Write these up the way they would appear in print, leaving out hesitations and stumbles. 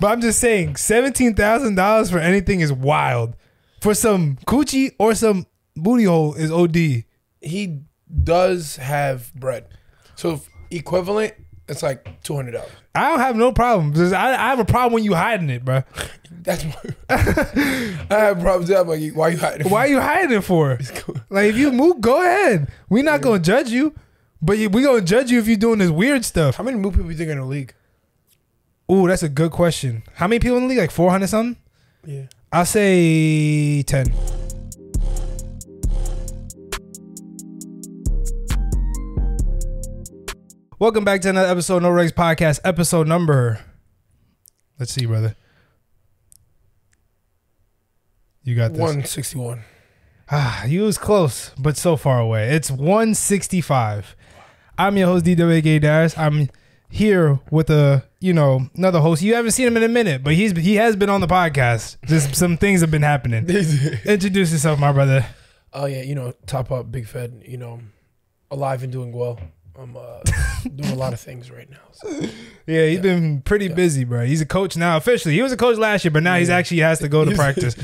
But I'm just saying, $17,000 for anything is wild. For some coochie or some booty hole is OD. He does have bread. So if equivalent, it's like $200. I don't have no problem. I have a problem when you hiding it, bro. That's what I have problems. I'm like, why you hiding it? Why you hiding it for? Like, if you move, go ahead. We're not gonna judge you, but we gonna judge you if you're doing this weird stuff. How many move people you think in the league? Ooh, that's a good question. How many people in the league? Like 400 something? Yeah. I'll say 10. Welcome back to another episode of No Regs Podcast, episode number... Let's see, brother. You got this. 161. Ah, you was close, but so far away. It's 165. I'm your host, DWK Darius. I'm here with a, you know, another host. You haven't seen him in a minute, but he has been on the podcast. Just some things have been happening. Introduce yourself, my brother. Oh, yeah, you know, top up, big fed, you know, alive and doing well. I'm doing a lot of things right now. So. Yeah, he's been pretty busy, bro. He's a coach now officially. He was a coach last year, but now he actually has to go to practice.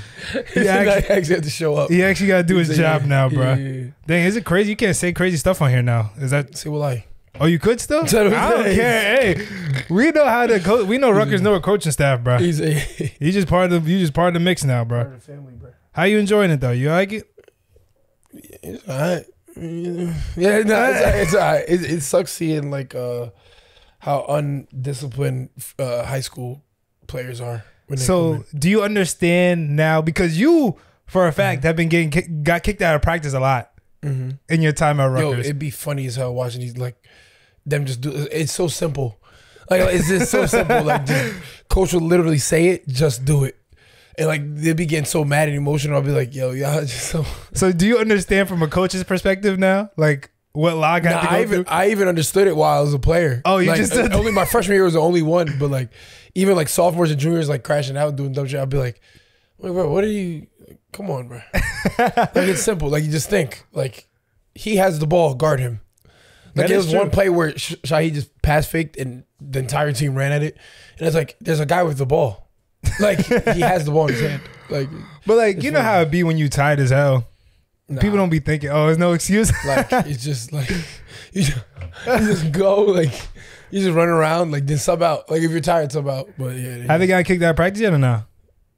He actually had to show up. He actually got to do his job now, bro. Yeah. Dang, is it crazy? You can't say crazy stuff on here now. Is that? See what I? Oh, you could still? I don't care. Hey, we know how to coach. We know Rutgers know our coaching staff, bro. He's just part of the mix now, bro. Part of the family, bro. How you enjoying it though? You like it? It's all right. Yeah, no, it's all right. It sucks seeing like how undisciplined high school players are. So, do you understand now? Because you, for a fact, have been got kicked out of practice a lot in your time at Rutgers. Yo, it'd be funny as hell watching these them just do. It's so simple. Like it's just so simple. Like just, coach will literally say it, just do it. And like they'd be getting so mad and emotional. I'll be like, yo, y'all just so. So do you understand from a coach's perspective now? Like what log I had to go through? I even understood it while I was a player. Oh, you like, just said only my freshman year was the only one, but like even like sophomores and juniors like crashing out doing dumb shit. I'd be like, wait, bro, what are you? Come on, bro. Like it's simple. Like you just think like he has the ball, guard him. Like there was one play where Shaheed just pass faked and the entire team ran at it, and it's like there's a guy with the ball. Like he has the ball in his hand. Like, but like you know how it be when you tired as hell. Nah. People don't be thinking, oh, there's no excuse. Like it's just like you just go like you just run around like then sub out. Like if you're tired, sub out. But yeah, have they got kicked out of practice yet or no?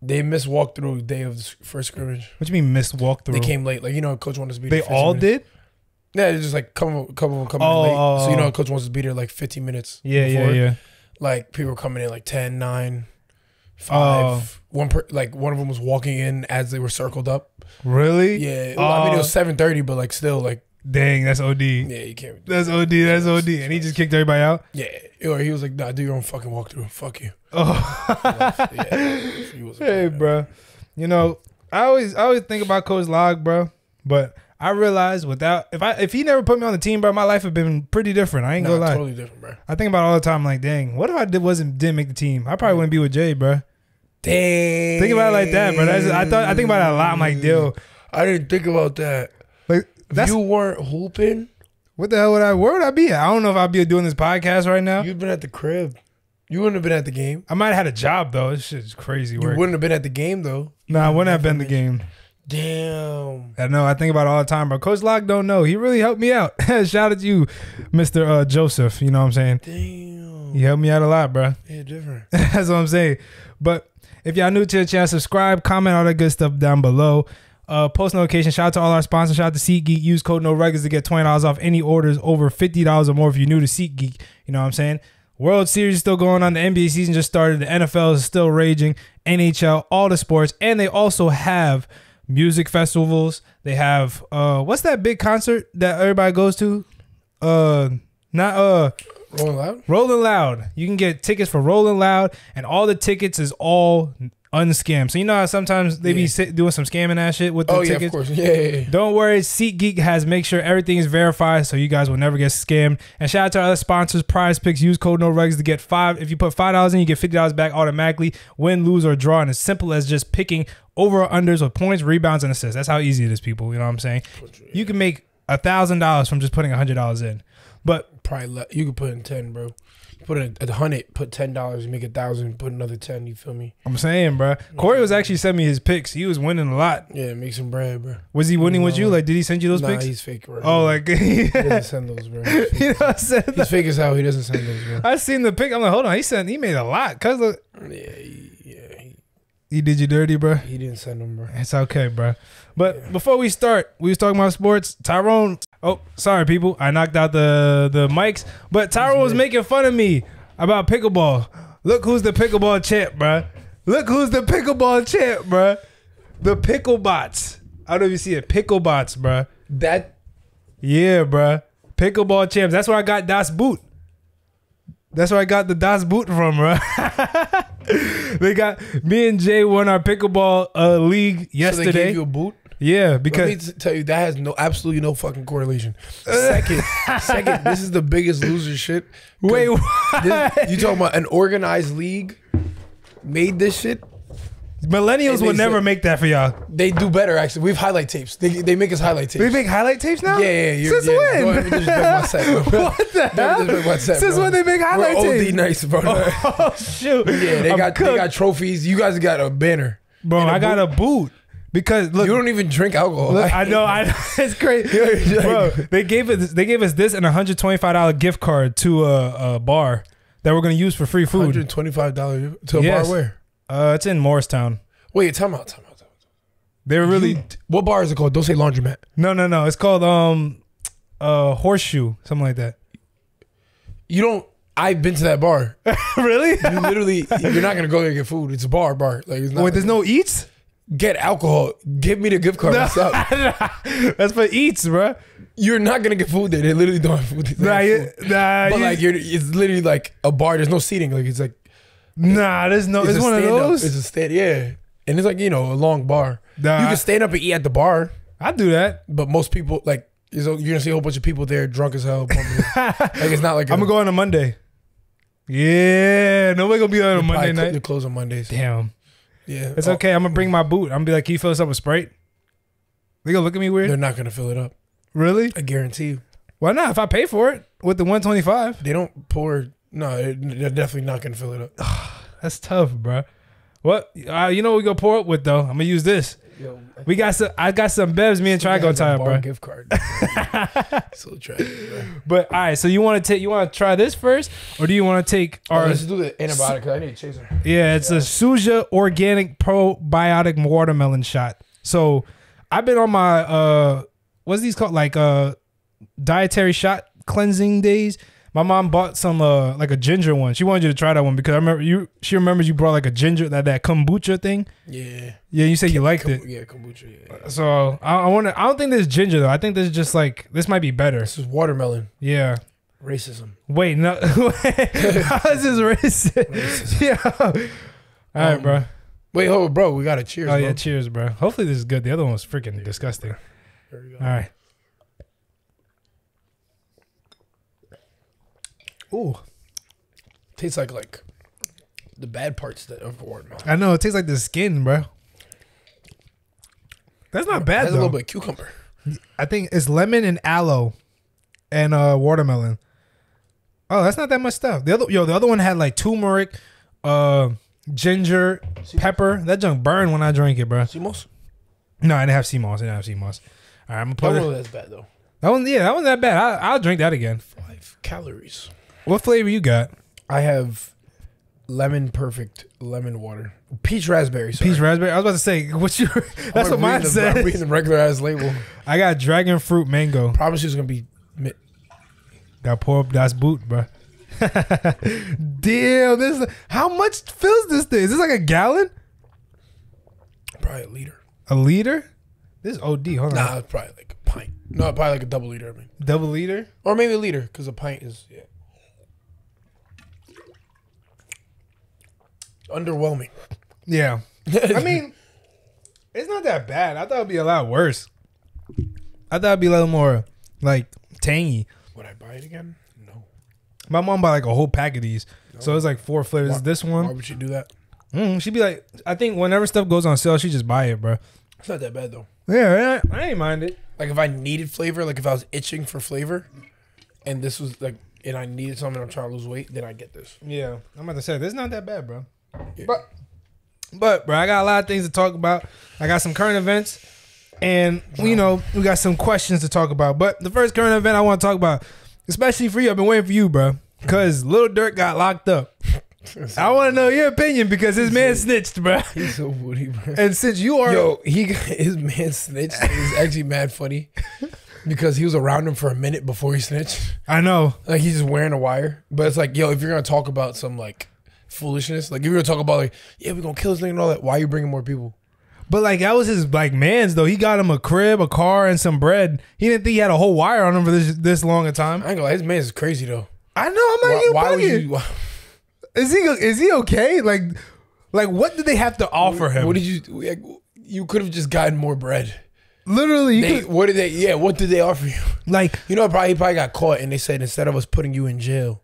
They missed walkthrough the day of the first scrimmage. What do you mean missed walkthrough? They came late. Like you know, coach wanted us to be there. They all did. Yeah, it's just like come in late. So you know, coach wants us to be there like 15 minutes. Yeah, before. Yeah. Like people were coming in like 10, 9. 5. One of them was walking in as they were circled up. Really? Yeah. I mean it was 7:30, but like still like. Dang, that's OD. Yeah, you can't. That's OD. That's OD. And he just kicked everybody out. Yeah. Or he was like, nah, do your own fucking walkthrough. Fuck you. Oh. Yeah, hey, bro. You know, I always think about Coach Log, bro. But I realized if he never put me on the team, bro, my life would have been pretty different. I ain't gonna lie. Totally different, bro. I think about it all the time. Like, dang, what if I didn't make the team? I probably wouldn't be with Jay, bro. Dang. Think about it like that, bro. I think about it a lot. I'm like, yo, I didn't think about that. Like, you weren't hooping. What the hell would I? Where would I be at? I don't know if I'd be doing this podcast right now. You'd been at the crib. You wouldn't have been at the game. I might have had a job though. This shit's crazy work. You wouldn't have been at the game though. No, I wouldn't have been at the game. Damn. I know. I think about it all the time, bro. Coach Locke don't know. He really helped me out. Shout out to you, Mr. Joseph. You know what I'm saying? Damn. He helped me out a lot, bro. Yeah, different. That's what I'm saying. But if y'all new to the channel, subscribe, comment, all that good stuff down below. Post notification. Shout out to all our sponsors. Shout out to SeatGeek. Use code NOREGULARS to get $20 off any orders over $50 or more if you're new to SeatGeek. You know what I'm saying? World Series is still going on. The NBA season just started. The NFL is still raging. NHL, all the sports. And they also have music festivals. They have what's that big concert that everybody goes to? Rolling Loud. Rolling Loud. You can get tickets for Rolling Loud, and all the tickets is all unscammed. So you know how sometimes they be doing some scamming ass shit with the tickets. Of course. Yeah. Don't worry, SeatGeek has make sure everything is verified, so you guys will never get scammed. And shout out to our other sponsors, Prize Picks. Use code NOREGS to get $5. If you put $5 in, you get $50 back automatically. Win, lose, or draw, and as simple as just picking over or unders with points, rebounds, and assists. That's how easy it is, people. You know what I'm saying? You can make $1,000 from just putting $100 in. But probably you could put in 10, bro. Put a $100, put $10, make $1,000, put another 10. You feel me? I'm saying, bro. Corey was actually sending me his picks. He was winning a lot. Yeah, make some bread, bro. Was he winning with you? Like, did he send you those picks? Nah, he's fake, bro. Oh, like he doesn't send those, bro. He's fake as hell. He doesn't send those, bro. I seen the pick. I'm like, hold on. He sent. He made a lot. Cause look. Yeah. He did you dirty, bro. He didn't send them, bro. It's okay, bro. But before we start, we was talking about sports. Tyrone. Oh, sorry, people. I knocked out the mics. But Tyrone was making fun of me about pickleball. Look who's the pickleball champ, bro. Look who's the pickleball champ, bro. The Picklebots. I don't know if you see it. Picklebots, bro. That. Yeah, bro. Pickleball champs. That's where I got Das Boot. That's where I got the Das Boot from, bro. They got me and Jay won our pickleball league yesterday. So they gave you a boot? Yeah, because let me tell you, that has absolutely no fucking correlation. Second, this is the biggest loser shit. Wait, what? You talking about an organized league made this shit? Millennials would never make that for y'all. They do better, actually. We have highlight tapes. They make us highlight tapes. They make highlight tapes now? Yeah, yeah. Since when? What the hell? Since when they make highlight tapes? We're OD nice, bro. Oh, shoot. Yeah, they got trophies. You guys got a banner. Bro, I got a boot. Because look, you don't even drink alcohol. Look, I know. It's crazy. Bro, they gave us this and a $125 gift card to a bar that we're going to use for free food. $125 to a bar where? It's in Morristown. Wait, time out. They're really... What bar is it called? Don't say Laundromat. No. It's called Horseshoe, something like that. You don't... I've been to that bar. Really? You literally... You're not going to go there and get food. It's a bar. Like, it's not. Wait, like, there's no eats? Get alcohol. Give me the gift card. No. What's up? That's for eats, bro. You're not going to get food there. They literally don't have food. Nah, but like, it's literally like a bar. There's no seating. Like, it's like... Nah, there's no. It's one of those. It's a stand, yeah, and it's like, you know, a long bar. Nah, you can stand up and eat at the bar. I do that, but most people like you're gonna see a whole bunch of people there drunk as hell. Like it's not like I'm gonna go on a Monday. Yeah, nobody gonna be on a Monday night. You're closed on Mondays. Damn. Yeah, it's okay. I'm gonna bring my boot. I'm gonna be like, can you fill this up with Sprite? They gonna look at me weird. They're not gonna fill it up. Really? I guarantee you. Why not? If I pay for it with the $125, they don't pour. No, they're definitely not gonna fill it up. That's tough, bro. What? You know what we gonna pour up with though? I'm gonna use this. Yo, we got some. I got some bevs. Me and Trigo time, bro. Gift card. So try it, bro. But all right. So you want to take? You want to try this first, or do you want to take our? Let's do the antibiotic. I need a chaser. Yeah, it's a Suja organic probiotic watermelon shot. So I've been on my what's these called? Like dietary shot cleansing days. My mom bought some, like a ginger one. She wanted you to try that one because I remember you. She remembers you brought like a ginger, that kombucha thing. Yeah. Yeah, you said you liked it. Yeah, kombucha. Yeah. So I wonder. I don't think this is ginger though. I think this is just like this might be better. This is watermelon. Yeah. Racism. Wait, no. How is this racist? Yeah. All right, bro. Wait, hold on, bro. We got a cheers. Oh yeah, cheers, bro. Hopefully this is good. The other one was freaking disgusting. There we go. All right. Ooh, tastes like the bad parts of watermelon. I know, it tastes like the skin, bro. That's not bad. That's a little bit of cucumber. I think it's lemon and aloe, and watermelon. Oh, that's not that much stuff. The other one had like turmeric, ginger, pepper. That junk burned when I drank it, bro. Sea moss? No, I didn't have sea moss. All right, I'm gonna put. That one that's bad though. That one, yeah, that wasn't that bad. I'll drink that again. 5 calories. What flavor you got? I have lemon perfect lemon water. Peach raspberry. Sorry. Peach raspberry. I was about to say, that's what mine says. I'm reading the regular ass label. I got dragon fruit mango. Probably she's gonna be. Got pour up Das Boot, bro. Damn, how much fills this thing? Is this like a gallon? Probably a liter. A liter? This is OD. Hold on. Nah, it's probably like a pint. No, probably like a double liter. I mean. Double liter? Or maybe a liter, because a pint is underwhelming. Yeah. I mean, it's not that bad. I thought it'd be a lot worse. I thought it'd be a little more like tangy. Would I buy it again? No. My mom bought like a whole pack of these. No. So it's like 4 flavors. This one. Why would she do that? She'd be like, I think whenever stuff goes on sale, she just buy it, bro. It's not that bad though. Yeah, I ain't mind it. Like if I needed flavor, like if I was itching for flavor, and this was like and I needed something, I'm trying to lose weight, then I get this. Yeah. I'm about to say, this is not that bad, bro. Yeah. But, bro, I got a lot of things to talk about. I got some current events, and, you know, we got some questions to talk about. But the first current event I want to talk about, especially for you, I've been waiting for you, bro, because Lil Durk got locked up. I want to know your opinion because his man snitched, bro. He's so booty, bro. And since you are... Yo, his man snitched. It's actually mad funny because he was around him for a minute before he snitched. I know. Like, he's just wearing a wire. But it's like, yo, if you're going to talk about some, like, foolishness, like, if you're going to talk about, like, yeah, we're going to kill this thing and all that, why are you bringing more people? But, like, that was his, like, man's, though. He got him a crib, a car, and some bread. He didn't think he had a whole wire on him for this long a time. I ain't gonna lie, his man's is crazy, though. I know. I'm not even bugging. Is he okay? Like what did they have to offer him? What did you could have just gotten more bread. Literally, what did they offer you? Like, you know, he probably got caught and they said, instead of us putting you in jail,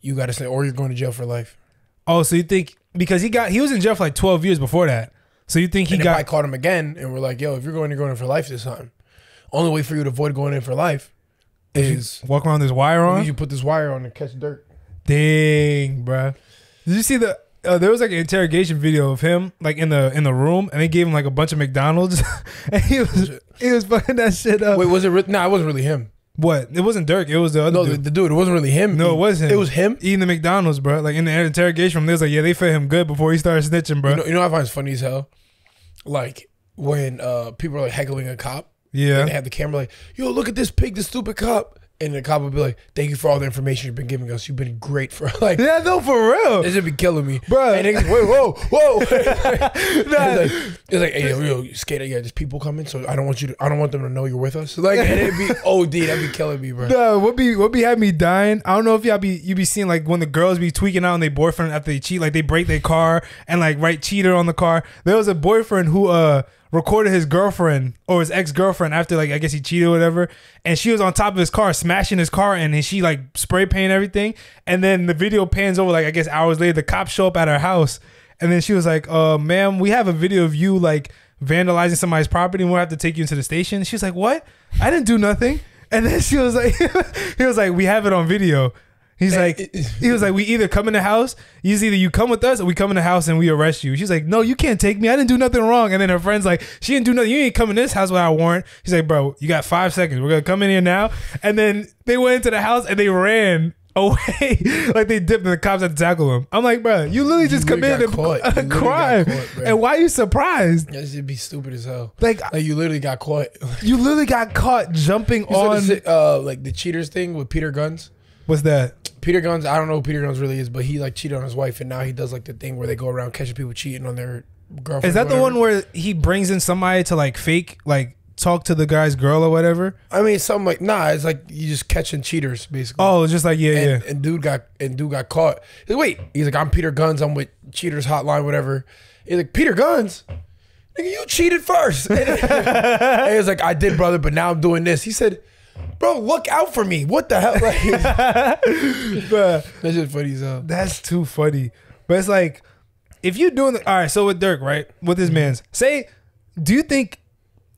you got to say, or you're going to jail for life. Oh, so you think because he was in jail for like 12 years before that. So you think they caught him again and we're like, yo, if you're going to go in for life this time, only way for you to avoid going in for life is walk around this wire on. You put this wire on and catch Durk. Dang, bro! Did you see the? There was like an interrogation video of him, like in the room, and they gave him like a bunch of McDonald's, and he was fucking that shit up. Wait, was it? Nah, it wasn't really him. What? It wasn't Durk. It was the other dude. The dude. It wasn't really him. No, it was him. It was him eating the McDonald's, bro. Like in the interrogation room, they was like, yeah, they fed him good before he started snitching, bro. You know what I find it's funny as hell, like when people are like heckling a cop. Yeah, and they have the camera like, yo, look at this pig, this stupid cop. And the cop would be like, thank you for all the information you've been giving us. You've been great for like... Yeah, no, for real. This should be killing me. Bro. And it's like, wait, whoa. It's like, hey, yo, skater, yeah, there's people coming, so I don't want them to know you're with us. Like, and it'd be OD. That'd be killing me, bro. No, what be having me dying? I don't know if you be seeing like when the girls be tweaking out on their boyfriend after they cheat, like they break their car and like write cheater on the car. There was a boyfriend who, recorded his girlfriend or his ex-girlfriend after like I guess he cheated or whatever, and she was on top of his car smashing his car and she like spray paint everything, and then the video pans over like I guess hours later the cops show up at her house, and then she was like, ma'am, we have a video of you like vandalizing somebody's property and we'll have to take you into the station. She was like, what? I didn't do nothing. And then she was like he was like, we have it on video. He was like, we either come in the house, you come with us or we come in the house and we arrest you. She's like, no, you can't take me. I didn't do nothing wrong. And then her friend's like, she didn't do nothing. You ain't come in this house without a warrant. He's like, bro, you got 5 seconds. We're going to come in here now. And then they went into the house and they ran away. Like they dipped and the cops had to tackle him. I'm like, bro, you literally just committed a crime. And why are you surprised? That should be stupid as hell. Like you literally got caught. You literally got caught jumping on like the cheaters thing with Peter Guns. What's that? Peter Guns, I don't know who Peter Guns really is, but he like cheated on his wife, and now he does like the thing where they go around catching people cheating on their girlfriend. Is that the one where he brings in somebody to like fake, like talk to the guy's girl or whatever? I mean, something like, nah, it's like you just catching cheaters basically. Oh, it's just like, yeah. And dude got caught. He's like, wait, he's like, I'm Peter Guns, I'm with Cheaters Hotline, whatever. He's like, Peter Guns? Nigga, you cheated first. And he was like, I did, brother, but now I'm doing this. He said, bro, look out for me. What the hell? Like, bro, that's just funny as hell. That's too funny. But it's like, if you're doing all right, so with Durk, right? With his man's. Say, do you think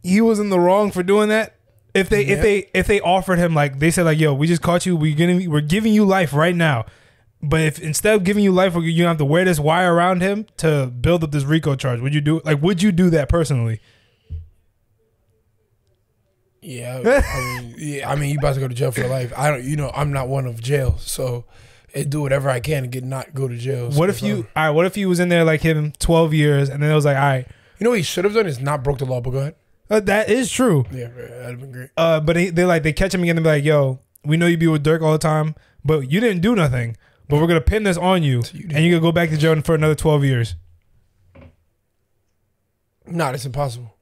he was in the wrong for doing that? If they offered him, like they said, like, yo, we just caught you, we're giving you life right now. But if instead of giving you life, you're gonna have to wear this wire around him to build up this RICO charge, would you do that personally? Yeah, I mean, you about to go to jail for life. I don't, you know, I'm not one of jail, so I do whatever I can to not go to jail. So what if you was in there like him 12 years, and then it was like, all right, you know what he should have done is not broke the law, but go ahead. That is true. Yeah, that'd have been great. But they catch him again and be like, yo, we know you be with Durk all the time, but you didn't do nothing. But we're gonna pin this on you, so and you're gonna go back to jail for another 12 years. Nah, that's impossible.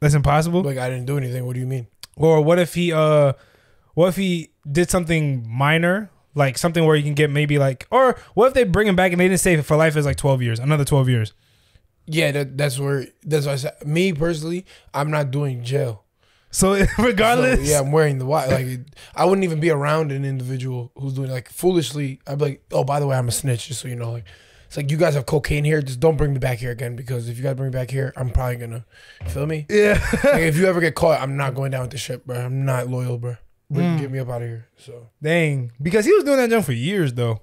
That's impossible? Like, I didn't do anything. What do you mean? Or what if he did something minor, like something where you can get maybe like, or what if they bring him back and they didn't say for life is like 12 years, another 12 years? Yeah, that's what I said. Me personally, I'm not doing jail. So regardless, yeah, I'm wearing the wire. Like I wouldn't even be around an individual who's doing like foolishly. I'd be like, oh, by the way, I'm a snitch, just so you know. Like, it's like, you guys have cocaine here. Just don't bring me back here again, because if you guys bring me back here, I'm probably going to... Feel me? Yeah. Like, if you ever get caught, I'm not going down with the ship, bro. I'm not loyal, bro. wouldn't get me up out of here. So dang, because he was doing that jump for years though.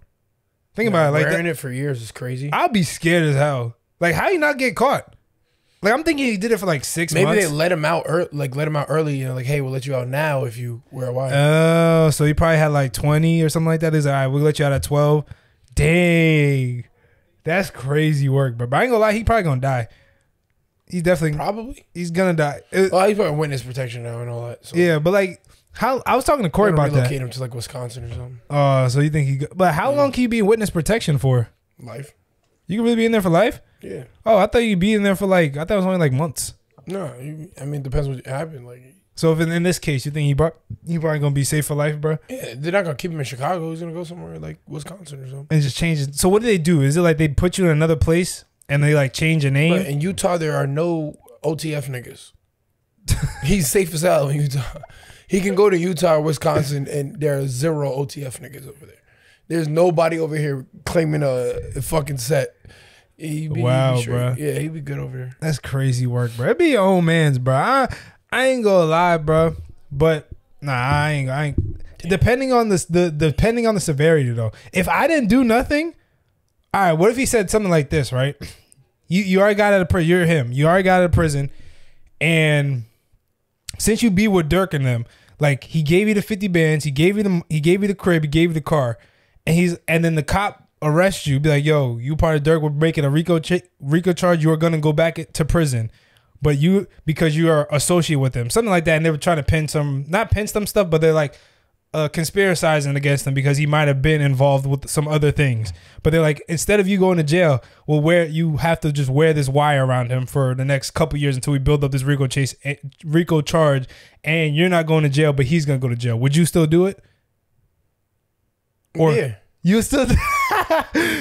Think about it, like wearing it for years is crazy. I'll be scared as hell. Like how you not get caught? Like I'm thinking he did it for like 6 months. Maybe they let him out, early. You know, like hey, we'll let you out now if you wear a wire. Oh, so he probably had like 20 or something like that. He's like, all right, we'll let you out at 12. Dang, that's crazy work, bro. But I ain't gonna lie, he probably gonna die. He's definitely he's gonna die. Well, he's probably witness protection now and all that. So. Yeah, but like. How I was talking to Corey about that. Relocate him to like Wisconsin or something. Oh, so you think he? But how long can you be in witness protection for? Life. You can really be in there for life. Yeah. Oh, I thought you'd be in there for like. I thought it was only like months. No, I mean it depends what happened. Like. So if in this case, you think he probably gonna be safe for life, bro? Yeah, they're not gonna keep him in Chicago. He's gonna go somewhere like Wisconsin or something. And just change it. So what do they do? Is it like they put you in another place and they like change your name? But in Utah, there are no OTF niggas. He's safe as hell in Utah. He can go to Utah or Wisconsin, and there are zero OTF niggas over there. There's nobody over here claiming a fucking set. Wow, bro. Yeah, he'd be good over there. That's crazy work, bro. It'd be your own man's, bro. I ain't gonna lie, bro. But nah, I ain't. Depending on the severity though. If I didn't do nothing, all right. What if he said something like this, right? You already got out of prison. You're him. You already got out of prison, and. Since you be with Durk and them, like he gave you the 50 bands, he gave you the crib, he gave you the car, and then the cop arrests you, be like, yo, you part of Durk, we're making a RICO charge, you are gonna go back to prison, but you because you are associated with them, something like that, and they were trying to pin some, not pin some stuff, but they're like conspiracizing against him because he might have been involved with some other things, but they're like instead of you going to jail, well, you have to just wear this wire around him for the next couple years until we build up this RICO charge, and you're not going to jail, but he's gonna go to jail. Would you still do it? Or yeah. You still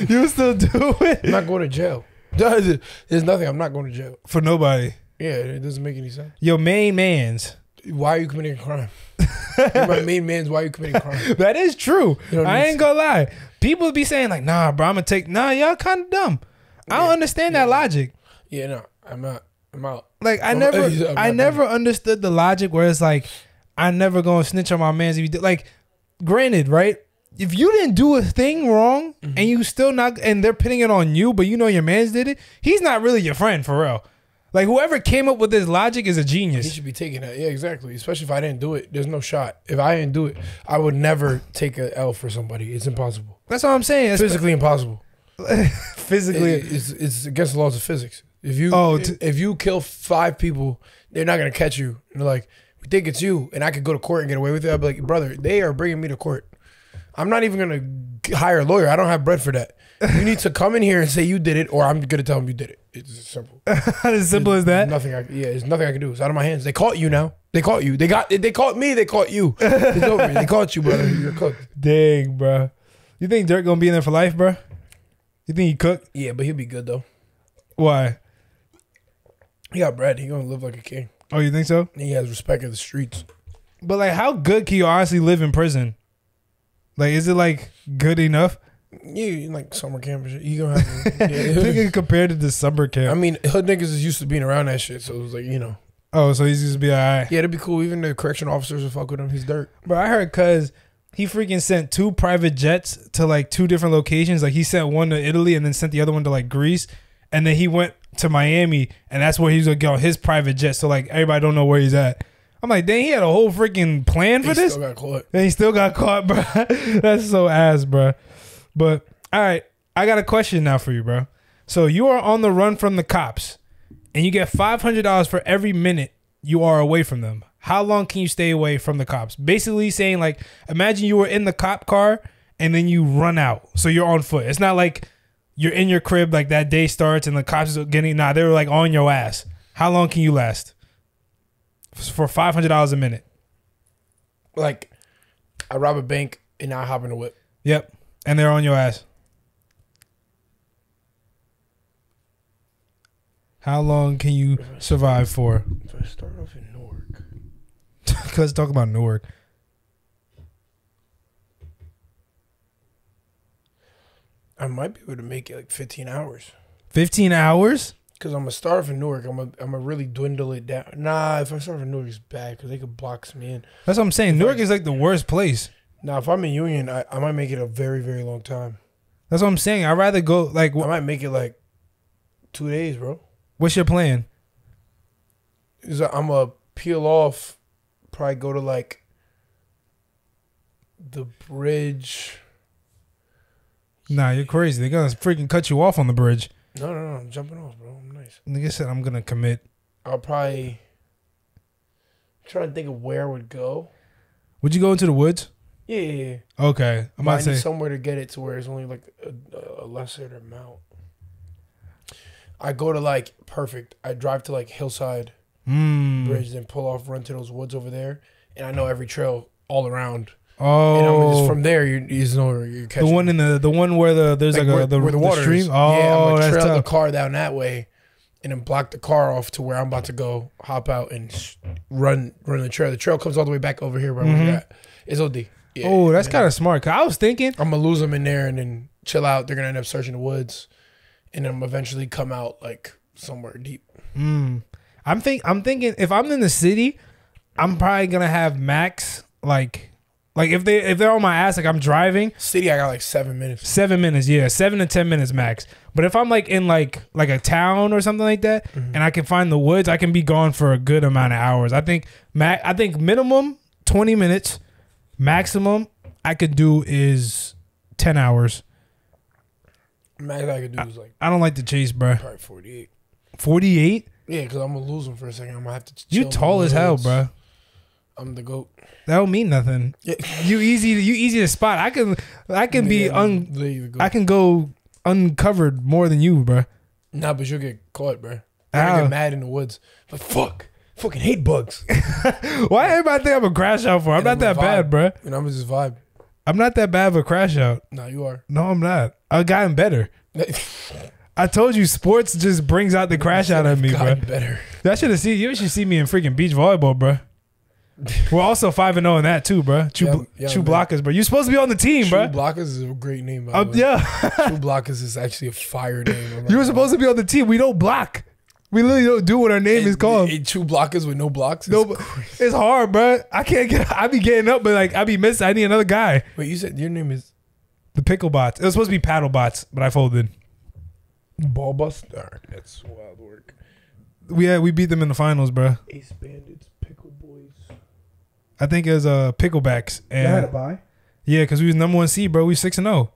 you still do it? I'm not going to jail. There's nothing. I'm not going to jail for nobody. Yeah, it doesn't make any sense. Your main man's. Why are you committing a crime? You're my main man's. Why are you committing a crime? That is true. I ain't gonna lie. People be saying like, "Nah, bro, I'm gonna take." Nah, y'all kind of dumb. Yeah, I don't understand that logic. Yeah, no, I'm out. I'm out. Like I never understood the logic where it's like, I never gonna snitch on my man's. If you did. Like, granted, right? If you didn't do a thing wrong and you still not, and they're pinning it on you, but you know your man's did it. He's not really your friend for real. Like, whoever came up with this logic is a genius. He should be taking that. Yeah, exactly. Especially if I didn't do it. There's no shot. If I didn't do it, I would never take an L for somebody. It's impossible. That's what I'm saying. It's physically impossible. Physically. It's against the laws of physics. If you kill 5 people, they're not going to catch you. And they're like, we think it's you. And I could go to court and get away with it. I'd be like, brother, they are bringing me to court. I'm not even going to hire a lawyer. I don't have bread for that. You need to come in here and say you did it, or I'm gonna tell him you did it. It's simple. As simple as that. Nothing. It's nothing I can do. It's out of my hands. They caught you now. They caught you. They caught me. They caught you. It's over. They caught you, brother. You're cooked. Dang, bro. You think Durk gonna be in there for life, bro? You think he cooked? Yeah, but he'll be good though. Why? He got bread. He gonna live like a king. Oh, you think so? He has respect in the streets. But like, how good can you honestly live in prison? Like, is it like good enough? You like summer camp and shit. You gonna have to yeah. Compared to the summer camp. I mean, hood niggas is used to being around that shit, so it was like, you know. Oh, so he's used to be all right. Yeah, it'd be cool. Even the correction officers would fuck with him. He's Durk. Bro, I heard cuz he freaking sent 2 private jets to like 2 different locations. Like he sent one to Italy and then sent the other one to like Greece. And then he went to Miami and that's where he was gonna get on his private jet. So like everybody don't know where he's at. I'm like, dang, he had a whole freaking plan for this. He still got caught. And he still got caught, bro. That's so ass, bro. But, all right, I got a question now for you, bro. So you are on the run from the cops, and you get $500 for every minute you are away from them. How long can you stay away from the cops? Basically saying, like, imagine you were in the cop car, and then you run out. So you're on foot. It's not like you're in your crib, like that day starts, and the cops are getting, nah, they were, like, on your ass. How long can you last for $500 a minute? Like, I rob a bank, and I hop in a whip. Yep. And they're on your ass. How long can you survive for? If I start off in Newark. Let's talk about Newark. I might be able to make it like 15 hours. 15 hours? Because I'm going to start from Newark. I'm going to really dwindle it down. Nah, if I start from Newark, it's bad because they could box me in. That's what I'm saying. Newark is like the worst place. Nah, if I'm in Union, I might make it a very, very long time. That's what I'm saying. I'd rather go like... I might make it like 2 days, bro. What's your plan? Is I'm going to peel off, probably go to like the bridge. Nah, you're crazy. They're going to freaking cut you off on the bridge. No, I'm jumping off, bro. I'm nice. Nigga said I'm gonna commit. I'll probably try to think of where I would go. Would you go into the woods? Yeah. Okay, I'm about to say somewhere to get it to where it's only like a lesser amount. I go to like perfect. I drive to like Hillside Bridge, then pull off, run to those woods over there, and I know every trail all around. Oh, and I'm just from there, you just know where you're catching. The one in the one where there's like where the stream. Oh, yeah, I'm gonna trail the car down that way, and then block the car off to where I'm about to go. Hop out and run the trail. The trail comes all the way back over here. Where we got. It's OD. Yeah, oh, that's kind of smart. Cause I was thinking I'm gonna lose them in there and then chill out. They're gonna end up searching the woods, and then I'm eventually come out like somewhere deep. I'm thinking if I'm in the city, I'm probably gonna have max like. Like if they're on my ass, like I'm driving city, I got like 7 minutes. 7 minutes, yeah, 7 to 10 minutes max. But if I'm like in like a town or something like that, and I can find the woods, I can be gone for a good amount of hours. I think minimum 20 minutes, maximum I could do is 10 hours. Max I could do is like I don't like the chase, bro. Probably 48. 48? Yeah, because I'm gonna lose them for a second. I'm gonna have to. You tall as hell, bro. I'm the GOAT. That don't mean nothing. Yeah. You easy to spot. I can be I can go uncovered more than you, bro. Nah, but you'll get caught, bro. I get mad in the woods. Like fuck, fucking hate bugs. Why everybody think I'm a crash out for? I'm not that bad, bro. And I'm just vibe. I'm not that bad of a crash out. No, you are. No, I'm not. I've gotten better. I told you, sports just brings out the crash out of me, bro. Better. You should see me in freaking beach volleyball, bro. We're also 5-0 in that too, bro. True Blockers, bro. You're supposed to be on the team, bro. True Blockers is a great name, by the way. Yeah. True Blockers is actually a fire name. You were supposed to be on the team. We don't block. We literally don't do what our name is called. True Blockers with no blocks. No, it's hard, bro. I be getting up, but like I be missing. I need another guy. Wait, you said your name is the Pickle Bots. It was supposed to be Paddle Bots, but I folded. Ball Bust. All right, that's wild work. We beat them in the finals, bro. Ace Bandits, Pickle Boys. I think it was Picklebacks. And I had a bye. Yeah, because we was #1 seed, bro. We 6-0.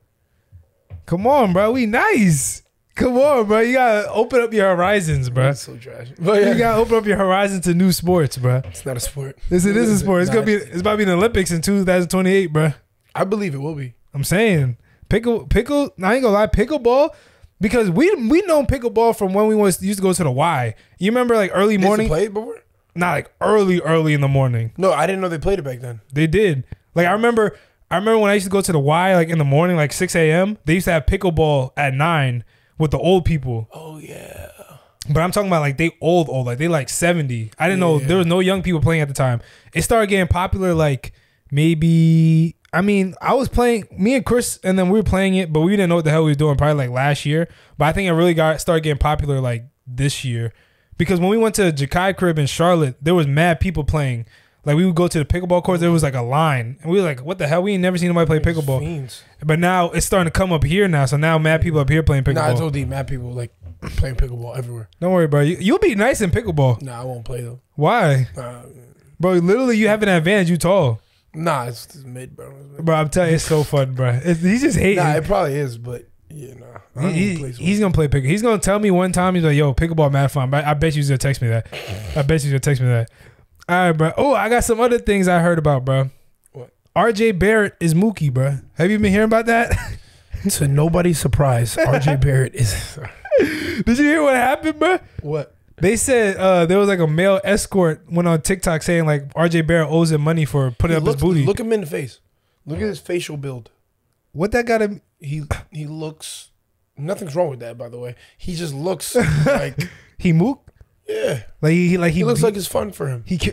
Come on, bro. We nice. Come on, bro. You got to open up your horizons, bro. That's so trash. But yeah. You got to open up your horizons to new sports, bro. It's not a sport. It is a sport. It's gonna be. It's about to be the Olympics in 2028, bro. I believe it will be. I'm saying. Pickle. I ain't going to lie. Pickleball. Because we known pickleball from when we used to go to the Y. You remember like early morning? Did you play it before? Not like early in the morning. No, I didn't know they played it back then. They did. Like I remember when I used to go to the Y like in the morning, like 6 a.m. They used to have pickleball at 9 with the old people. Oh yeah. But I'm talking about like they old, like they like 70. I didn't know there was no young people playing at the time. It started getting popular like maybe. I mean, I was playing, me and Chris, and then we were playing it, but we didn't know what the hell we were doing. Probably like last year. But I think it really started getting popular like this year. Because when we went to Ja'Kai crib in Charlotte, there was mad people playing. Like we would go to the pickleball courts, there was like a line, and we were like, "What the hell? We ain't never seen nobody play pickleball." Fiends. But now it's starting to come up here now. So now mad people up here playing pickleball. Nah, I told you, mad people like playing pickleball everywhere. Don't worry, bro. You'll be nice in pickleball. Nah, I won't play though. Why, bro? Literally, you have an advantage. You tall. Nah, it's mid, bro. Bro, I'm telling you, it's so fun, bro. He's just hating. Nah, it probably is, but. Yeah, nah. He's gonna play pick. He's gonna tell me one time. He's like, "Yo, pickleball, mad fun." But I bet you he's gonna text me that. All right, bro. Oh, I got some other things I heard about, bro. What? RJ Barrett is Mookie, bro. Have you been hearing about that? To nobody's surprise, RJ Barrett is. Did you hear what happened, bro? What? They said there was like a male escort went on TikTok saying like RJ Barrett owes him money for putting up his booty. Look him in the face. Look at his facial build. What that got him? He looks. Nothing's wrong with that, by the way. He just looks like he mook. Yeah, like he looks like it's fun for him. It's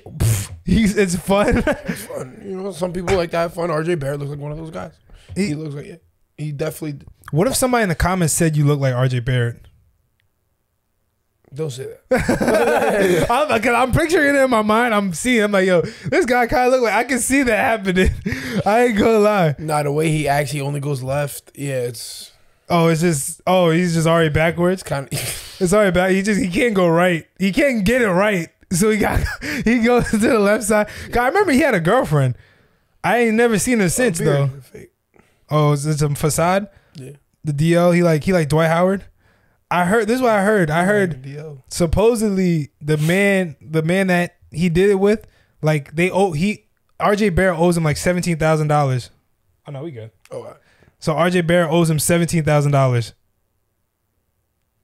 fun. It's fun. You know, some people like to have fun. RJ Barrett looks like one of those guys. He looks like it. He definitely. What if somebody in the comments said you look like RJ Barrett? Don't say that. I'm picturing it in my mind. I'm seeing. I'm like, yo, this guy kind of look like I can see that happening. I ain't gonna lie. Nah, the way he actually only goes left. Yeah, it's. Oh, it's just. Oh, he's just already backwards. Kind of. It's already back. He can't go right. He can't get it right. So he goes to the left side. God, I remember he had a girlfriend. I ain't never seen her since though. Fake. Oh, is it some facade? Yeah. The DL. He like Dwight Howard. I heard this is what I heard. I heard supposedly the man that he did it with, like they owe RJ Barrett owes him like $17,000. Oh no, we good. Oh, right. So RJ Barrett owes him $17,000.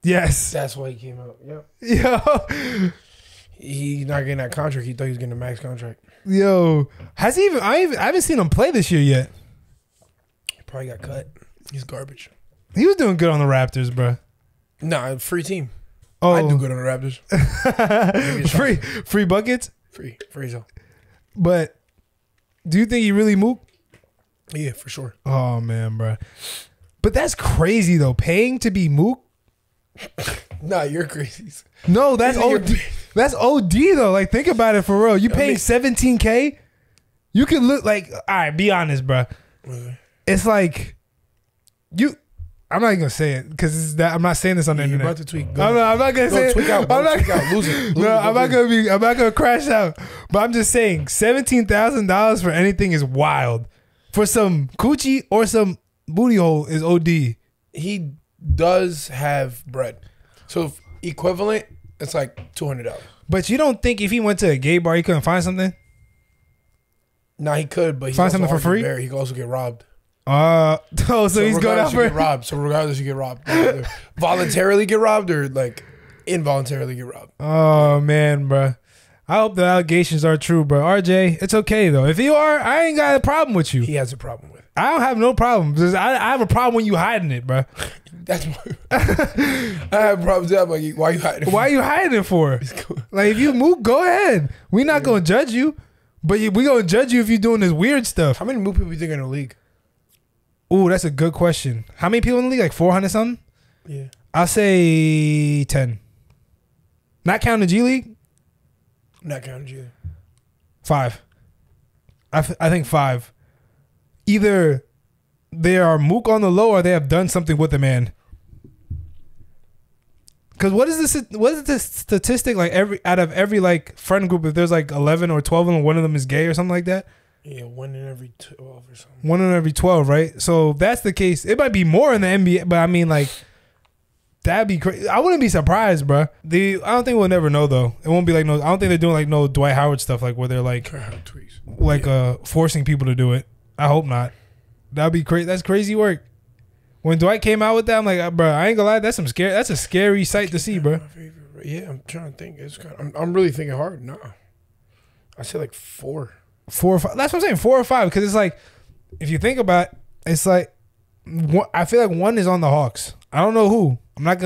Yes, that's why he came out. Yep. Yo, he's not getting that contract. He thought he was getting a max contract. Yo, has he even? I haven't seen him play this year yet. He probably got cut. He's garbage. He was doing good on the Raptors, bro. Nah, free team. Oh, I do good on the Raptors. free buckets. Free zone. But do you think he really moved? Yeah, for sure. Oh man, bro. But that's crazy though. Paying to be mook. Nah, you're crazy. No, that's OD. That's OD though. Like, think about it for real. You paying $17K? You can look like. All right, be honest, bro. Okay. It's like you. I'm not even gonna say it because I'm not saying this on the internet. You're about to tweet. Go. I'm not gonna say it. Tweak out, bro. I'm not tweak out. Lose it. No, I'm not gonna be. I'm not gonna crash out. But I'm just saying, $17,000 for anything is wild. For some coochie or some booty hole is OD. He does have bread, so if equivalent, it's like $200. But you don't think if he went to a gay bar, he couldn't find something? Nah, he could, but he find something for free. He could also get robbed. So he's going out for robbed. So regardless, you get robbed. Voluntarily get robbed or like involuntarily get robbed. Oh man, bro. I hope the allegations are true, bro. RJ, it's okay though. If you are, I ain't got a problem with you. He has a problem with it. I don't have no problem. I have a problem when you hiding it, bro. That's my I have problems. I'm like, why you hiding? Why you hiding it for? Like, if you move, go ahead. We not gonna judge you, but we gonna judge you if you're doing this weird stuff. How many move people you think in the league? Ooh, that's a good question. How many people in the league? Like 400 something? Yeah. I'll say 10. Not counting the G League? Not counting G League. 5. I think 5. Either they are mook on the low or they have done something with the man. Because what is the statistic like out of every like friend group, if there's like 11 or 12 and one of them is gay or something like that? Yeah, 1 in every 12 or something. 1 in every 12, right? So if that's the case, it might be more in the NBA, but I mean, like, that'd be crazy. I wouldn't be surprised, bro. I don't think we'll never know though. It won't be like no. I don't think they're doing like no Dwight Howard stuff, like where they're like forcing people to do it. I hope not. That'd be crazy. That's crazy work. When Dwight came out with that, I'm like, bro, I ain't gonna lie. That's a scary sight to see, bro. Yeah, I'm trying to think. I'm really thinking hard. Nah, I say like 4. 4 or 5. That's what I'm saying. 4 or 5. Because it's like, if you think about it, it's like I feel like 1 is on the Hawks. I don't know who. I'm not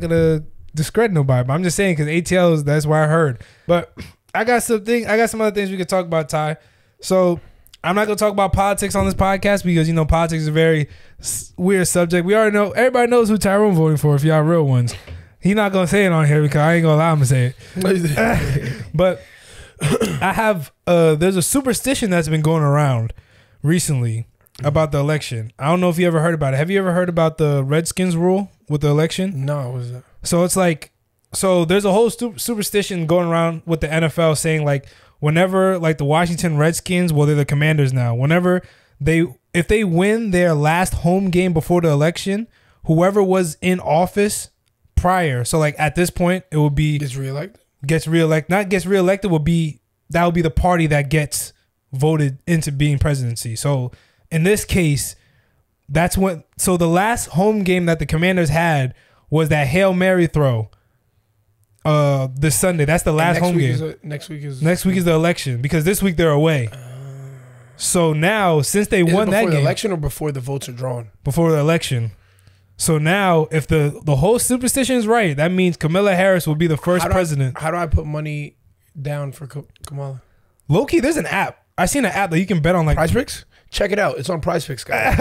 gonna discredit nobody. But I'm just saying because ATLs. That's where I heard. But I got some other things we could talk about, Ty. So I'm not gonna talk about politics on this podcast because you know politics is a very weird subject. We already know. Everybody knows who Tyrone voting for. If y'all real ones, he's not gonna say it on here because I ain't gonna allow him to say it. But I have there's a superstition that's been going around recently about the election. I don't know if you ever heard about it. Have you ever heard about the Redskins rule with the election? No, what is that? So it's like, so there's a whole superstition going around with the NFL saying like whenever like the Washington Redskins, well, they're the Commanders now. Whenever if they win their last home game before the election, whoever was in office prior, so like at this point it would be gets reelected would be the party that gets voted into being presidency. So in this case, that's when. So the last home game that the Commanders had was that Hail Mary throw. This Sunday. That's the last home game. Next week is the election because this week they're away. So now since they won that game, before the election or before the votes are drawn, before the election. So now, if the whole superstition is right, that means Kamala Harris will be the first president. How do I put money down for Kamala? Low key, there's an app. I seen an app that you can bet on, like Prize Picks. Check it out. It's on Prize Picks, guys.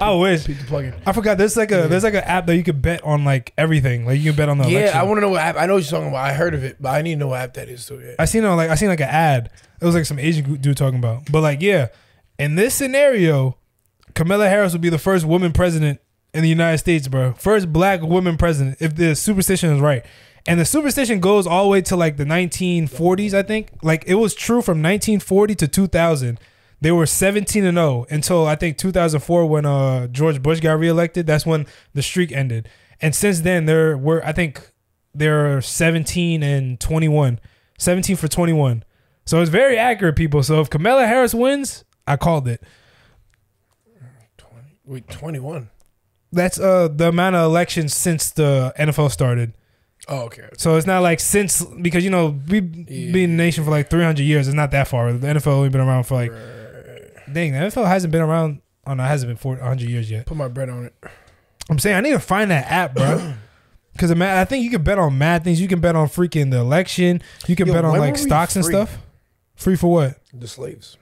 I wish. I forgot. There's like an app that you could bet on like everything. Like you can bet on the election. I want to know what app. I know what you're talking about. I heard of it, but I need to know what app that is too. Yeah. I seen like an ad. It was like some Asian dude talking about. But like yeah, in this scenario, Kamala Harris would be the first woman president in the United States, bro. First black woman president, if the superstition is right. And the superstition goes all the way to like the 1940s, I think. Like it was true from 1940 to 2000. They were 17-0 until I think 2004 when George Bush got reelected. That's when the streak ended. And since then, there were, I think, they're 17 and 21. 17 for 21. So it's very accurate, people. So if Kamala Harris wins, I called it. 21. That's the amount of elections since the NFL started. Oh, okay. So it's not like since, because, you know, we've been in the nation for like 300 years. It's not that far. The NFL only been around for like, dang, the NFL hasn't been around, oh no, it hasn't been 400 years yet. Put my bread on it. I'm saying I need to find that app, bro. Because I think you can bet on mad things. You can bet on freaking the election. You can bet on like stocks and stuff. Free for what? The slaves.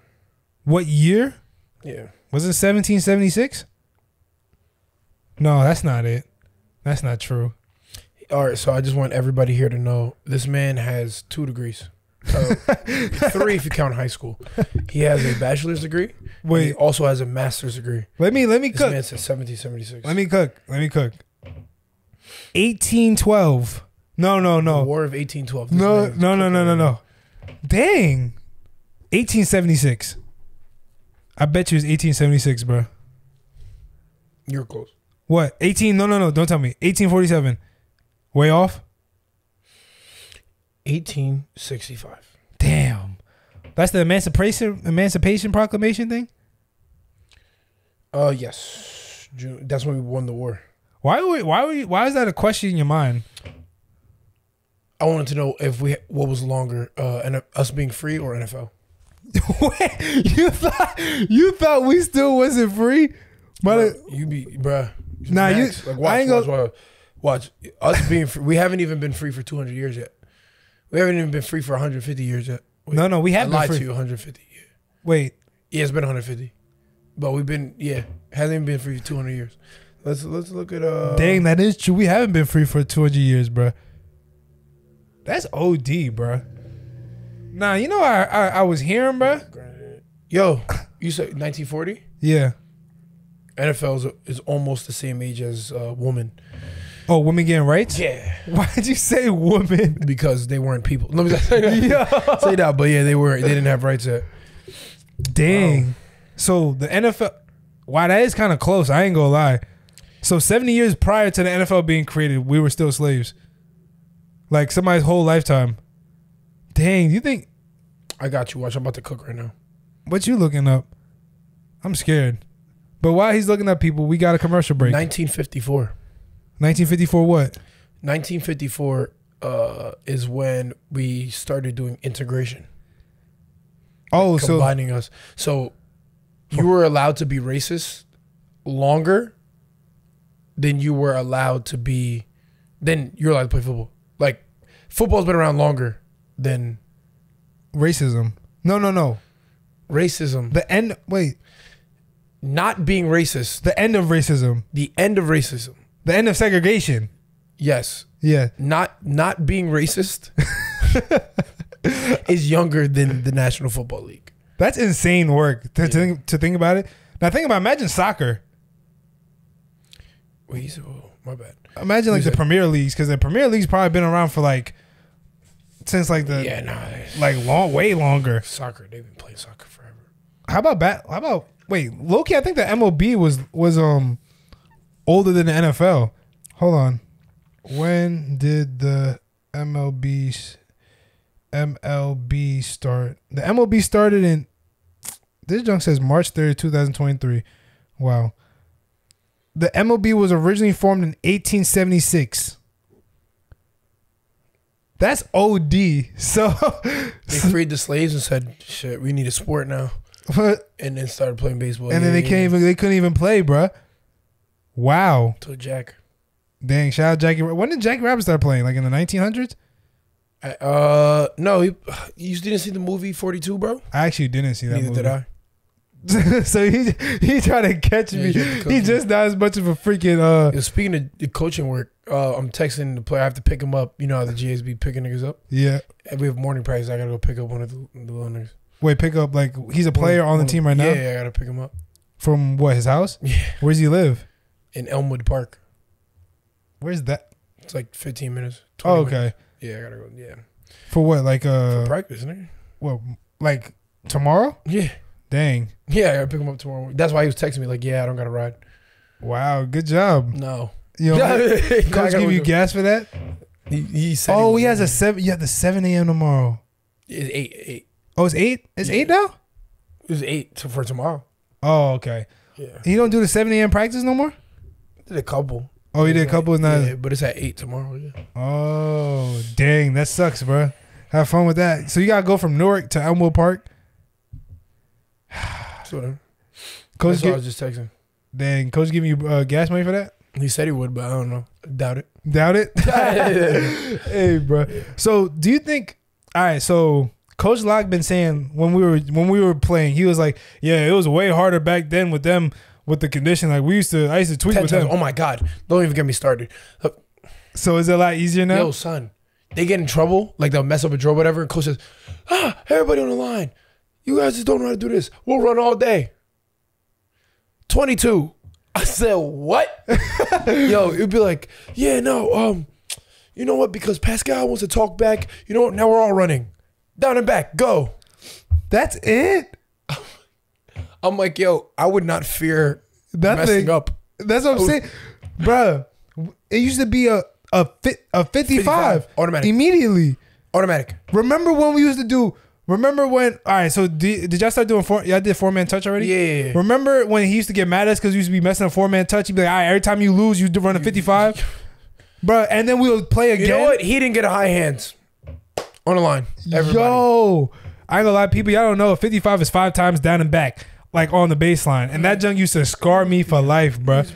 What year? Yeah. Was it 1776? No, that's not it. That's not true. All right, so I just want everybody here to know this man has 2 degrees. 3 if you count high school. He has a bachelor's degree. Wait, he also has a master's degree. Let me cook. This man says 1776. Let me cook. 1812. No. The War of 1812. No. Dang. 1876. I bet you it's 1876, bro. You're close. What? 18? No. Don't tell me. 1847. Way off? 1865. Damn. That's the Emancipation Proclamation thing? Yes. June. That's when we won the war. Why is that a question in your mind? I wanted to know if what was longer, and us being free or NFL. Wait, you thought we still wasn't free? But you be bruh. Nah, Max, you like watch, I ain't watch, gonna, watch us being free. We haven't even been free for 200 years yet. We haven't even been free for 150 years yet. No, we have been free. I lied to you, 150. Yeah. Wait. Yeah, it's been 150. But we've been, yeah, hasn't even been free for 200 years. Let's look at... Dang, that is true. We haven't been free for 200 years, bro. That's OD, bro. Nah, you know I was hearing, bro? Yo, you said 1940? Yeah. NFL is almost the same age as women. Oh, women getting rights? Yeah. Why did you say women? Because they weren't people. Let me just say that. Yo. Say that, but yeah, they weren't. They didn't have rights yet. Dang. So the NFL, wow, that is kind of close. I ain't gonna lie. So 70 years prior to the NFL being created, we were still slaves. Like somebody's whole lifetime. Dang, you think? I got you. Watch, I'm about to cook right now. What you looking up? I'm scared. But while he's looking up, people, we got a commercial break. 1954. 1954 what? 1954 is when we started doing integration. Oh, like combining us. So you were allowed to be racist longer than you were allowed to be, then you're allowed to play football. Like football's been around longer than racism. No. Racism. The end. Wait. Not being racist. The end of racism. The end of racism. The end of segregation. Yes. Yeah. Not being racist is younger than the National Football League. That's insane work to think about it. Now think about, imagine soccer. Wait, oh, my bad. Imagine like the Premier Leagues, because the Premier League's probably been around for like since like the like way longer. Soccer, they've been playing soccer forever. How about wait, low-key, I think the MLB was older than the NFL. Hold on. When did the MLB start? The MLB started in... This junk says March 30, 2023. Wow. The MLB was originally formed in 1876. That's OD. So... They freed the slaves and said, shit, we need a sport now. And then started playing baseball. And then they couldn't even play, bruh. Wow. To Jack. Dang, shout out Jackie. When did Jackie Robinson start playing? Like in the 1900s? No, you didn't see the movie 42, bro? I actually didn't see that movie. Neither did I. So he trying to catch me. He's just not as much of a freaking. Speaking of the coaching work, I'm texting the player. I have to pick him up. You know how the GAs be picking niggas up. Yeah. And we have morning practice. I gotta go pick up one of the little niggas. Wait, pick up like he's a player on the team right now. Yeah, I gotta pick him up from what, his house? Yeah. Where does he live? In Elmwood Park. Where's that? It's like 15 minutes. Oh, okay. Minutes. Yeah, I gotta go. Yeah. For what? Like for practice, nigga. Well, like tomorrow? Yeah. Dang. Yeah, I gotta pick him up tomorrow. That's why he was texting me like, yeah, I don't got a ride. Wow, good job. No. You know, coach give you gas for that? He said he has a 7. Yeah, the 7 a.m. tomorrow. It's 8. Oh, it's 8? It's 8 now? It's 8 for tomorrow. Oh, okay. Yeah. He don't do the 7 a.m. practice no more? Did a couple. Oh, he did a couple? Yeah, but it's at 8 tomorrow. Yeah. Oh, dang. That sucks, bro. Have fun with that. So you got to go from Newark to Elmwood Park? Coach, that's what I was just texting. Dang, coach giving you gas money for that? He said he would, but I don't know. Doubt it. Doubt it? Hey, bro. So do you think, all right, so Coach Locke been saying when we were playing, he was like, yeah, it was way harder back then with them, with the condition. Like I used to tweet with them. Oh my God. Don't even get me started. Look. So is it a lot easier now? Yo, son. They get in trouble, like they'll mess up a drill or whatever, and coach says, everybody on the line. You guys just don't know how to do this. We'll run all day. 22. I said, what? Yo, it'd be like, yeah, no, you know what? Because Pascal wants to talk back. You know what? Now we're all running. Down and back, go. That's it? I'm like, yo, I would not fear messing up. That's what I'm saying. Bruh, it used to be a 55. Automatic. Immediately. Automatic. Remember when we used to do... Remember when, all right, so did y'all start doing four-man touch already? Yeah. Remember when he used to get mad at us because we used to be messing up four-man touch? He'd be like, all right, every time you lose, you run a 55. Bruh, and then we would play again. You know what? He didn't get a high hands on the line. Everybody. Yo, I ain't gonna lie, people, y'all don't know, 55 is 5 times down and back, like on the baseline. And that junk used to scar me for life, bruh.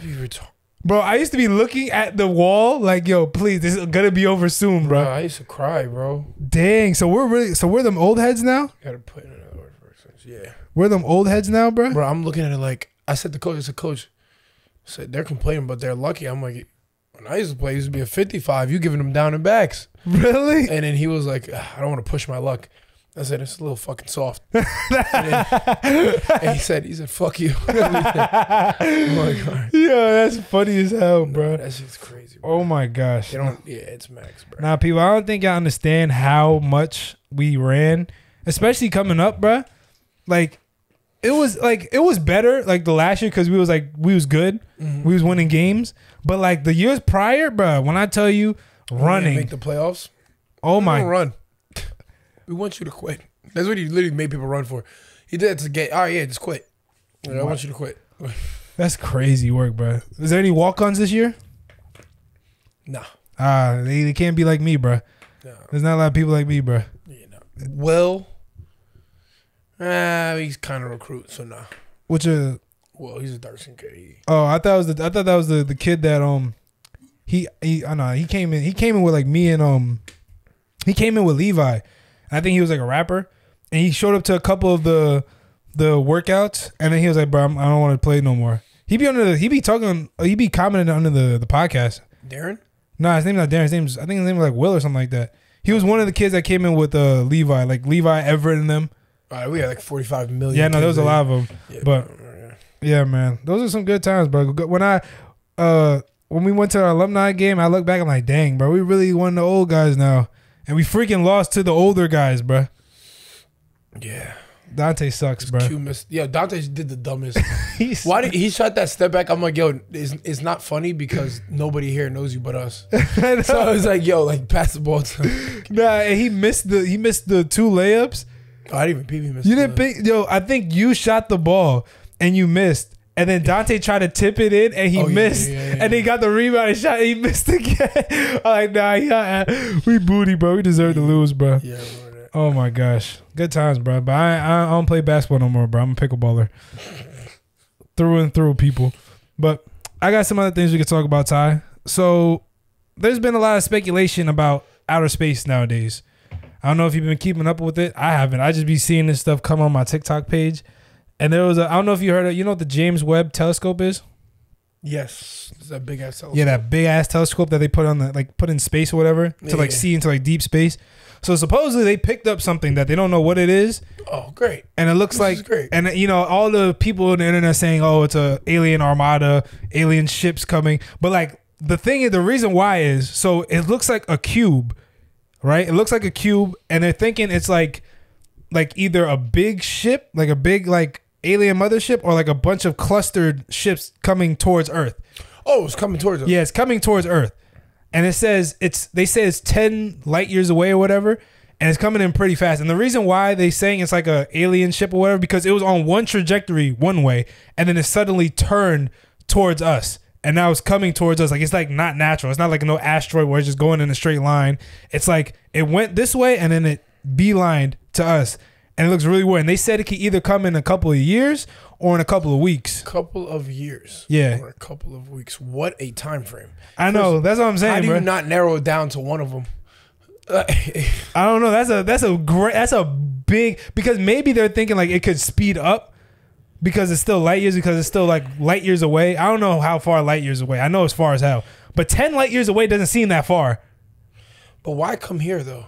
Bro, I used to be looking at the wall like, yo, please, this is gonna be over soon, bro. I used to cry, bro. Dang, so we're them old heads now? Gotta put in another word for instance. Yeah. We're them old heads now, bro? Bro, I'm looking at it like, I said to coach, I said, they're complaining, but they're lucky. I'm like, when I used to play, it used to be a 55, you giving them down and backs. Really? And then he was like, I don't wanna push my luck. I said, it's a little fucking soft. and he said, fuck you. Oh my God. Yeah, that's funny as hell, bro. No, that shit's crazy, bro. Oh my gosh. They don't, yeah, it's max, bro. Nah, people, I don't think y'all understand how much we ran, especially coming up, bro. Like, it was better, like, the last year because we was good. Mm-hmm. We was winning games. But, like, the years prior, bro, when I tell you, running. Make the playoffs? Oh, my. Run. We want you to quit. That's what he literally made people run for. He did that to get, all right, yeah, just quit. You know, I want you to quit. That's crazy work, bro. Is there any walk-ons this year? Nah. They can't be like me, bro. Nah. There's not a lot of people like me, bro. Yeah, no. Well, he's kind of recruit, so nah. What's your? Well, he's a dark skin kid. Oh, I thought that was the kid that he came in with like me and he came in with Levi. I think he was like a rapper, and he showed up to a couple of the workouts, and then he was like, "Bro, I don't want to play no more." He be commenting under the podcast. Darren? Nah, his name's not Darren. I think his name was like Will or something like that. He was one of the kids that came in with Levi, like Levi Everett and them. All right, we had like 45 million. Yeah, no, there was a lot of them. Yeah, but yeah, man, those are some good times, bro. When we went to our alumni game, I look back, I'm like, dang, bro, we really one of the old guys now. And we freaking lost to the older guys, bro. Yeah. Dante sucks, bro. Yeah, Dante did the dumbest. Why did he shot that step back? I'm like, yo, it's not funny because nobody here knows you but us. So I was like, yo, like pass the ball to him. Nah, and he missed the 2 layups. Oh, I didn't even peep he missed. You didn't pick, yo, I think you shot the ball and you missed. And then Dante tried to tip it in, and he missed. Yeah. And he got the rebound and shot, and he missed again. I'm like, nah, we booty, bro. We deserve to lose, bro. Yeah, bro. Oh, my gosh. Good times, bro. But I don't play basketball no more, bro. I'm a pickleballer. Through and through, people. But I got some other things we could talk about, Ty. So there's been a lot of speculation about outer space nowadays. I don't know if you've been keeping up with it. I haven't. I just be seeing this stuff come on my TikTok page. And there was a, I don't know if you heard of, you know what the James Webb telescope is? Yes, it's that big ass telescope. Yeah, that big ass telescope that they put on the, like, put in space or whatever, yeah, to like see into like deep space. So supposedly they picked up something that they don't know what it is. Oh, great. And it looks like, great. And you know, all the people on the internet saying, oh, it's a alien armada, alien ships coming. But like the thing is, the reason why is, so it looks like a cube, right? It looks like a cube, and they're thinking it's like either a big ship, like a big, like, alien mothership, or like a bunch of clustered ships coming towards Earth. Oh, it's coming towards Earth. Yeah, it's coming towards Earth. And it says it's, they say it's 10 light years away or whatever, and it's coming in pretty fast. And the reason why they saying it's like a alien ship or whatever, because it was on one trajectory one way, and then it suddenly turned towards us, and now it's coming towards us. Like, it's like not natural. It's not like no asteroid where it's just going in a straight line. It's like it went this way and then it beelined to us. And it looks really weird. And they said it could either come in a couple of years or in a couple of weeks. Couple of years. Yeah. Or a couple of weeks. What a time frame. I know. That's what I'm saying. How do you not narrow it down to one of them? I don't know. That's a big, because maybe they're thinking like it could speed up because it's still light years, because it's still like light years away. I don't know how far light years away. I know it's far as hell. But 10 light years away doesn't seem that far. But why come here though?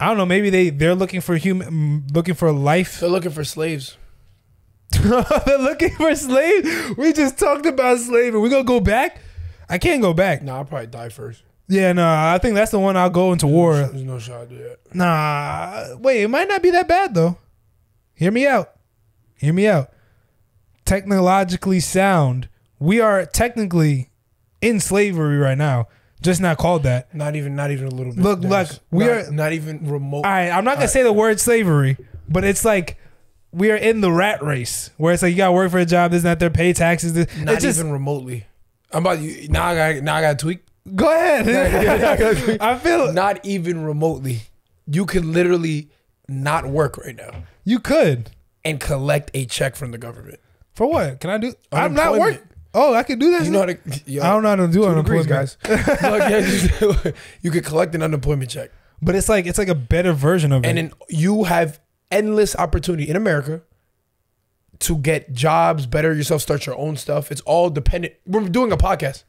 I don't know. Maybe they're looking for human, looking for life. They're looking for slaves. They're looking for slaves. We just talked about slavery. We gonna go back? I can't go back. Nah, I'll probably die first. Yeah, nah. I think that's the one I'll go into war. There's no shot I do that. Nah. Wait, it might not be that bad though. Hear me out. Hear me out. Technologically sound. We are technically in slavery right now. Just not called that. Not even a little bit. Look, we are not even remote. All right, I'm not gonna say the word slavery, but it's like we are in the rat race where it's like you gotta work for a job, this and that, they're pay taxes. This, not even remotely. I'm about you. Now I gotta tweak. Go ahead. I feel not even remotely. You could literally not work right now. You could and collect a check from the government for what? Can I do? I'm not working. Oh, I can do that. You know how to, I don't know how to do unemployment, guys. You could collect an unemployment check, but it's like a better version of it. And then you have endless opportunity in America to get jobs, better yourself, start your own stuff. It's all dependent. We're doing a podcast.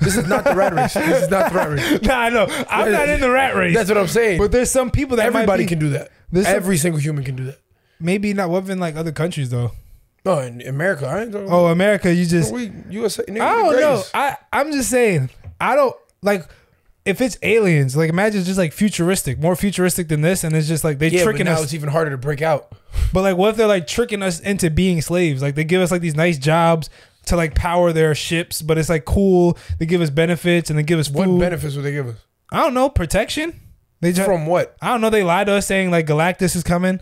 This is not the rat race. This is not the rat race. Nah, I know. I'm not in the rat race. That's what I'm saying. But there's some people that everybody can do that. Every single human can do that. Maybe not. What in like other countries though? No, in America. I ain't talking about America, you just... We, USA, I don't know. I'm just saying, I don't... Like, if it's aliens, like, imagine it's just, like, futuristic. More futuristic than this, and it's just, like, they're tricking us. Yeah, now it's even harder to break out. But, like, what if they're, like, tricking us into being slaves? Like, they give us, like, these nice jobs to, like, power their ships, but it's, like, cool. They give us benefits, and they give us food. What benefits would they give us? I don't know. Protection? They just, from what? I don't know. They lied to us saying, like, Galactus is coming.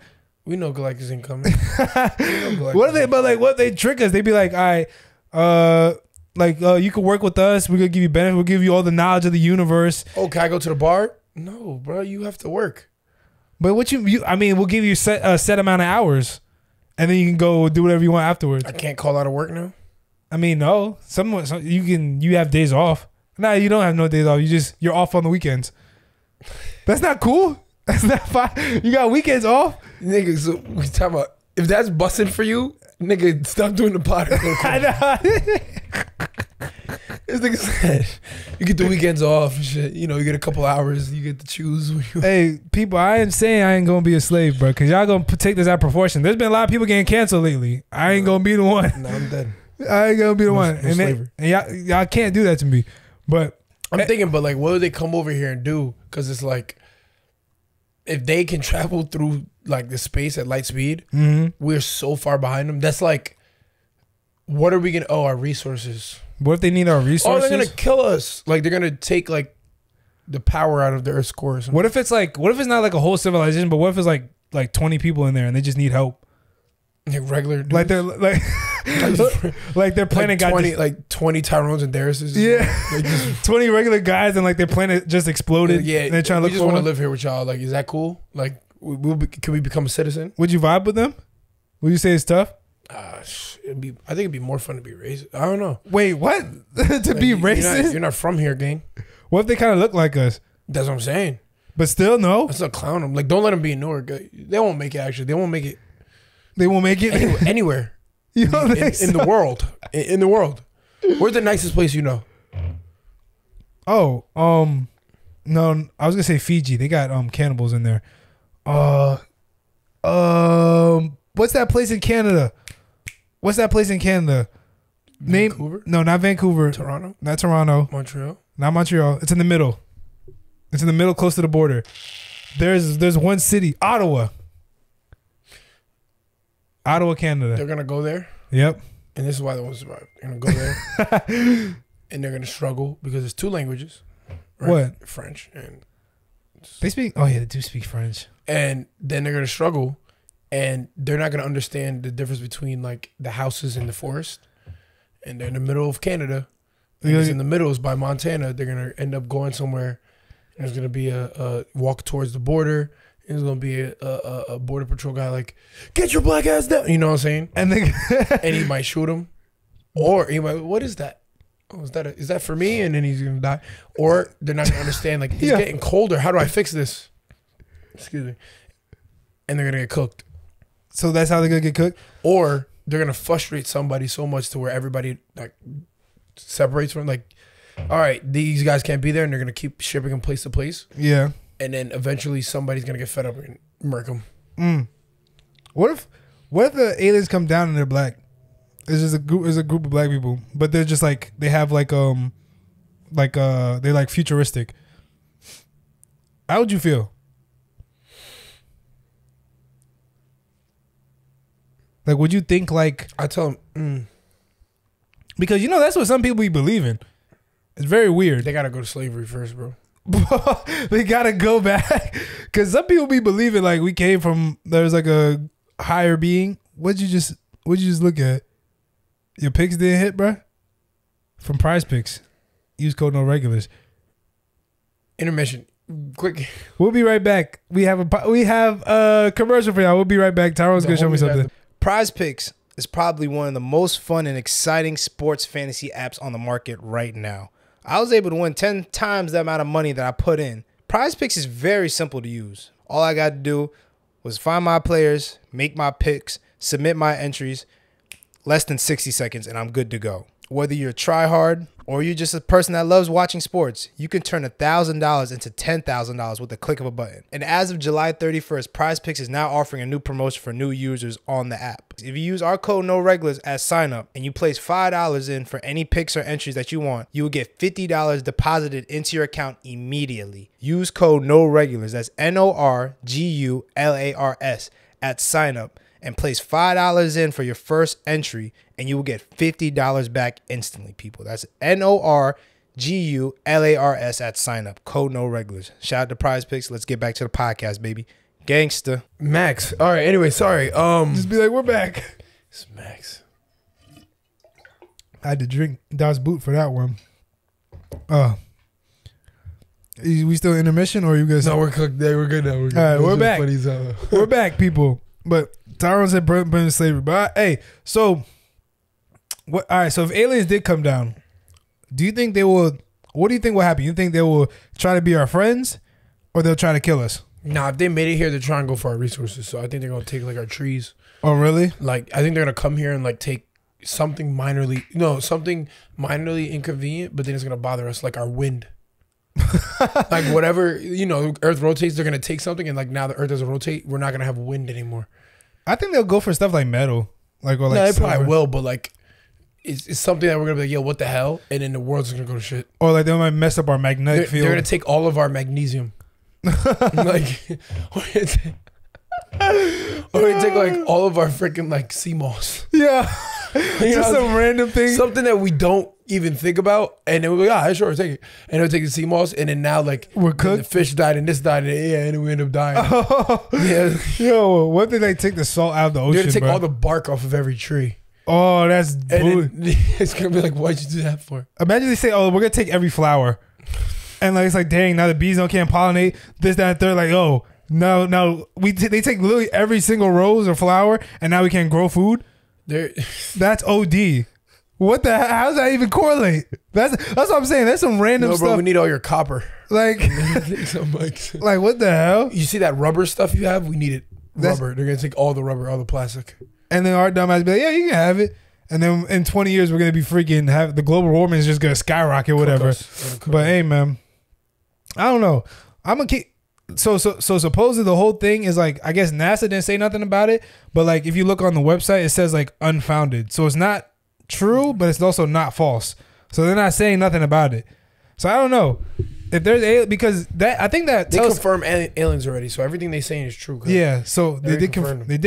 We know Galactus ain't coming. What are they? But like, what they trick us? They be like, all right, you can work with us. We're gonna give you benefit. We'll give you all the knowledge of the universe. Oh, can I go to the bar? No, bro. You have to work. But what you? I mean, we'll give you a set amount of hours, and then you can go do whatever you want afterwards. I can't call out of work now. I mean, no. You have days off. Nah, you don't have no days off. You're off on the weekends. That's not cool. That's not fine. You got weekends off? Nigga, so we talking about if that's busting for you, nigga, stop doing the pot. I know. This nigga said you get the weekends off and shit. You know, you get a couple hours, you get to choose. Hey, people, I ain't saying I ain't gonna be a slave, bro, cause y'all gonna take this out of proportion. There's been a lot of people getting canceled lately. I ain't gonna be the one. No, I'm dead. I ain't gonna be the one. And y'all can't do that to me. But I'm thinking, but like, what do they come over here and do? Cause it's like, if they can travel through like the space at light speed, we're so far behind them. That's like, what are we gonna? Oh, our resources. What if they need our resources? Oh, they're gonna kill us. Like they're gonna take like the power out of the Earth's core. What if it's like? What if it's not like a whole civilization? But what if it's like 20 people in there and they just need help? Like regular dudes? Like they're like like their planet like 20, got just, like 20 Tyrones and Dariuses. Yeah, like just, 20 regular guys and like their planet just exploded. Yeah, and they're trying to look. We just want to live here with y'all. Like, is that cool? Like, can we become a citizen? Would you vibe with them? Would you say it's tough? I think it'd be more fun to be racist. I don't know. Wait, what? Be racist? You're not from here, gang. What if they kind of look like us? That's what I'm saying. But still, no. Let's not clown them. Like, don't let them be in Newark. They won't make it. Actually, they won't make it. They won't make it anywhere. You know, in the world. In the world. Where's the nicest place you know? Oh, no, I was gonna say Fiji. They got cannibals in there. What's that place in Canada? What's that place in Canada? Name? Vancouver? No, not Vancouver. Toronto? Not Toronto. Montreal? Not Montreal. It's in the middle. It's in the middle, close to the border. There's one city, Ottawa. Ottawa, Canada. They're gonna go there. Yep. And this is why they won't survive. They're gonna go there, and they're gonna struggle because there's two languages. Right? What? French and they speak. Oh yeah, they do speak French. And then they're gonna struggle, and they're not gonna understand the difference between like the houses in the forest, and they're in the middle of Canada. Because in the middle is by Montana. They're gonna end up going somewhere. And there's gonna be a walk towards the border. There's gonna be a border patrol guy like, get your black ass down. You know what I'm saying? And then and he might shoot him, or he might. What is that? Oh, is that for me? And then he's gonna die, or they're not gonna understand. Like it's getting colder. How do I fix this? Excuse me. And they're gonna get cooked. So that's how they're gonna get cooked, or they're gonna frustrate somebody so much to where everybody like separates from like. All right, these guys can't be there, and they're gonna keep shipping them place to place. Yeah. And then eventually somebody's gonna get fed up and murk them. Mm. What if the aliens come down and they're black? It's just a group of black people, but they're just like they have like they're like futuristic. How would you feel? Like, would you think like I tell them? Mm. Because you know that's what some people we believe in. It's very weird. They gotta go to slavery first, bro. They gotta go back because some people be believing like we came from there's like a higher being. What'd you just look at? Your picks didn't hit, bro. From Prize Picks, use code no regulars. Intermission, quick. We'll be right back. We have a commercial for y'all. We'll be right back. Tyrone's gonna show me something. Prize Picks is probably one of the most fun and exciting sports fantasy apps on the market right now. I was able to win 10 times the amount of money that I put in. Prize Picks is very simple to use. All I got to do was find my players, make my picks, submit my entries, less than 60 seconds, and I'm good to go. Whether you're a tryhard or you're just a person that loves watching sports, you can turn $1,000 into $10,000 with the click of a button. And as of July 31st, PrizePicks is now offering a new promotion for new users on the app. If you use our code NOREGULARS at sign up and you place $5 in for any picks or entries that you want, you will get $50 deposited into your account immediately. Use code NOREGULARS, that's NORGULARS at sign up and place $5 in for your first entry, and you will get $50 back instantly, people. That's NORGULARS at sign up. Code no regulars. Shout out to Prize Picks. Let's get back to the podcast, baby. Gangsta. Max. All right, anyway, sorry. Just be like, we're back. It's Max. I had to drink Das Boot for that one. We still intermission, or are you guys? No, we're cooked. We're good now. We're good. All right, we're back. We're back, people. But Tyrone said burn slavery. But hey, so what? All right. So if aliens did come down, do you think they will? What do you think will happen? You think they will try to be our friends, or they'll try to kill us? Nah, if they made it here, they're trying to go for our resources. So I think they're gonna take like our trees. Oh really? Like I think they're gonna come here and like take something minorly inconvenient, but then it's gonna bother us, like our wind. Like whatever, you know, Earth rotates, they're gonna take something, and like now the Earth doesn't rotate, we're not gonna have wind anymore. I think they'll go for stuff like metal, like or like. No, they probably will, but like it's something that we're gonna be like, yo, what the hell? And then the world's gonna go to shit. Or like they might mess up our magnetic field. They're gonna take all of our magnesium. Like, or they take like all of our freaking like sea moss. Yeah, just some random thing, something that we don't even think about, and then we're like, ah, sure, take it. And they'll take the sea moss, and then now, like, we're cooked. The fish died, and this died, and yeah, and we end up dying. Oh. Yeah. Yo, what did they take the salt out of the ocean? They're gonna take all the bark off of every tree. Oh, that's good. It's gonna be like, why'd you do that for? Imagine they say, oh, we're gonna take every flower, and like, it's like, dang, now the bees can't pollinate this, that, and third. Like, oh, no, they take literally every single rose or flower, and now we can't grow food. That's OD. What the hell? How does that even correlate? That's what I'm saying. That's some random stuff. No, bro, stuff. We need all your copper. Like, like, what the hell? You see that rubber stuff you have? We need it. rubber. They're gonna take all the rubber, all the plastic. And then our dumbass be like, yeah, you can have it. And then in 20 years, we're gonna be freaking have the global warming is just gonna skyrocket, whatever. But hey, man, I don't know. I'm gonna keep. So supposedly the whole thing is like, I guess NASA didn't say nothing about it, but like if you look on the website, it says like unfounded. So it's not true, but it's also not false. So they're not saying nothing about it. So I don't know if there's because that I think that they confirm aliens already. So everything they saying is true. Yeah. So they did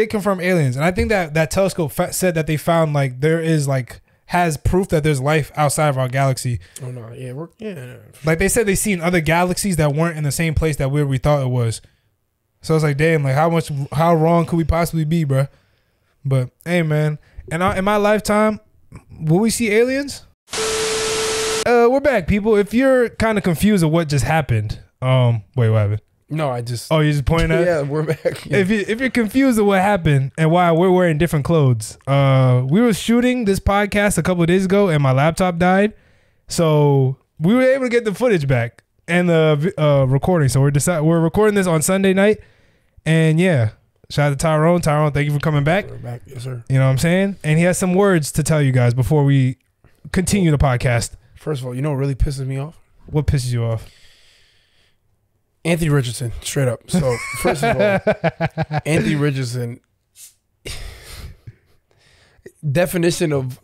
confirm aliens, and I think that that telescope said that they found like there is like. Has proof that there's life outside of our galaxy. Oh no, yeah, we're yeah. Like they said, they seen other galaxies that weren't in the same place that we thought it was. So it's like, damn, like how wrong could we possibly be, bro? But hey, man, and in my lifetime, will we see aliens? We're back, people. If you're kind of confused of what just happened, wait, what happened? No, I just. Oh, you just pointing at. Yeah, we're back. Yeah. If you're confused of what happened and why we're wearing different clothes, we were shooting this podcast a couple of days ago and my laptop died, so we were able to get the footage back and the recording. So we're recording this on Sunday night, and yeah, shout out to Tyrone. Tyrone, thank you for coming back. We're back, yes sir. You know what I'm saying? And he has some words to tell you guys before we continue the podcast. First of all, you know what really pisses me off? What pisses you off? Anthony Richardson, straight up. So, first of all, Anthony Richardson, definition of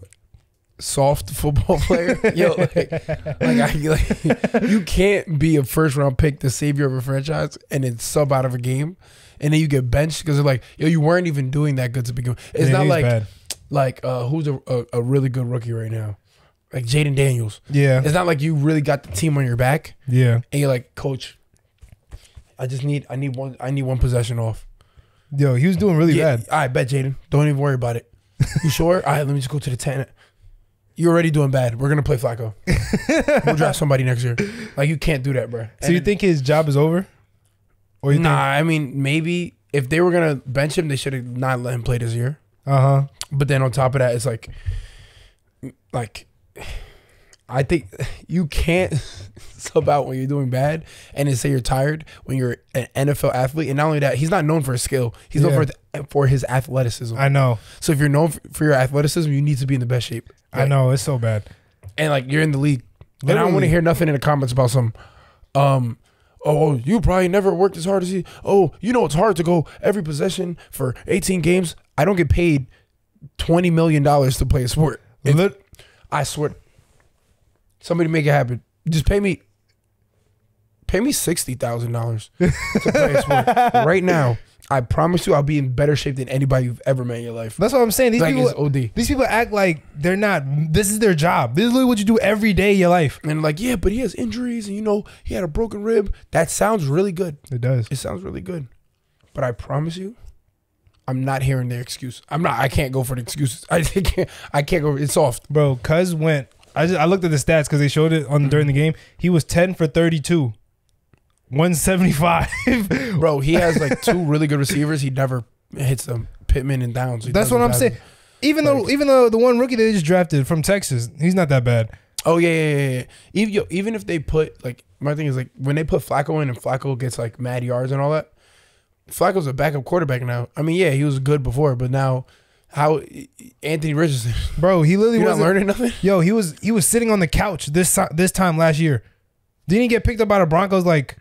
soft football player. Yo, like you can't be a first-round pick, the savior of a franchise, and then sub out of a game, and then you get benched because they're like, yo, you weren't even doing that good to begin with. It's not like, bad. Who's a really good rookie right now? Like Jaden Daniels. Yeah. It's not like you really got the team on your back. Yeah. And you're like, coach. I need one possession off. Yo, he was doing really bad. All right, bet, Jaden. Don't even worry about it. You sure? All right, let me just go to the 10. You're already doing bad. We're going to play Flacco. We'll draft somebody next year. Like, you can't do that, bro. So you think his job is over? Or I mean, maybe if they were going to bench him, they should have not let him play this year. Uh-huh. But then on top of that, it's like I think you can't sub out when you're doing bad and then say you're tired when you're an NFL athlete. And not only that, he's not known for his skill. He's known for his athleticism. I know. So if you're known for your athleticism, you need to be in the best shape. Like, I know. It's so bad. And, like, you're in the league. Literally. And I don't want to hear nothing in the comments about some, oh, you probably never worked as hard as you. Oh, you know it's hard to go every possession for 18 games. I don't get paid $20 million to play a sport. I swear. Somebody make it happen. Just pay me $60,000 to play a sport right now. I promise you, I'll be in better shape than anybody you've ever met in your life. That's what I'm saying. These people, OD. These people act like they're not. This is their job. This is literally what you do every day of your life. And like, yeah, but he has injuries, and you know he had a broken rib. That sounds really good. It does. It sounds really good. But I promise you, I'm not hearing their excuse. I can't go for the excuses. I can't go. It's soft, bro. Cuz went. I looked at the stats because they showed it during the game. He was 10 for 32. 175. Bro, he has like two really good receivers. He never hits them. Pittman and Downs. That's what I'm saying. Even though the one rookie they just drafted from Texas, he's not that bad. Oh, yeah. Even if they put, like, my thing is, like, when they put Flacco in and Flacco gets, like, mad yards and all that, Flacco's a backup quarterback now. I mean, yeah, he was good before, but now... How Anthony Richardson, bro? He literally wasn't learning nothing. Yo, he was sitting on the couch this time last year. Didn't he get picked up by the Broncos like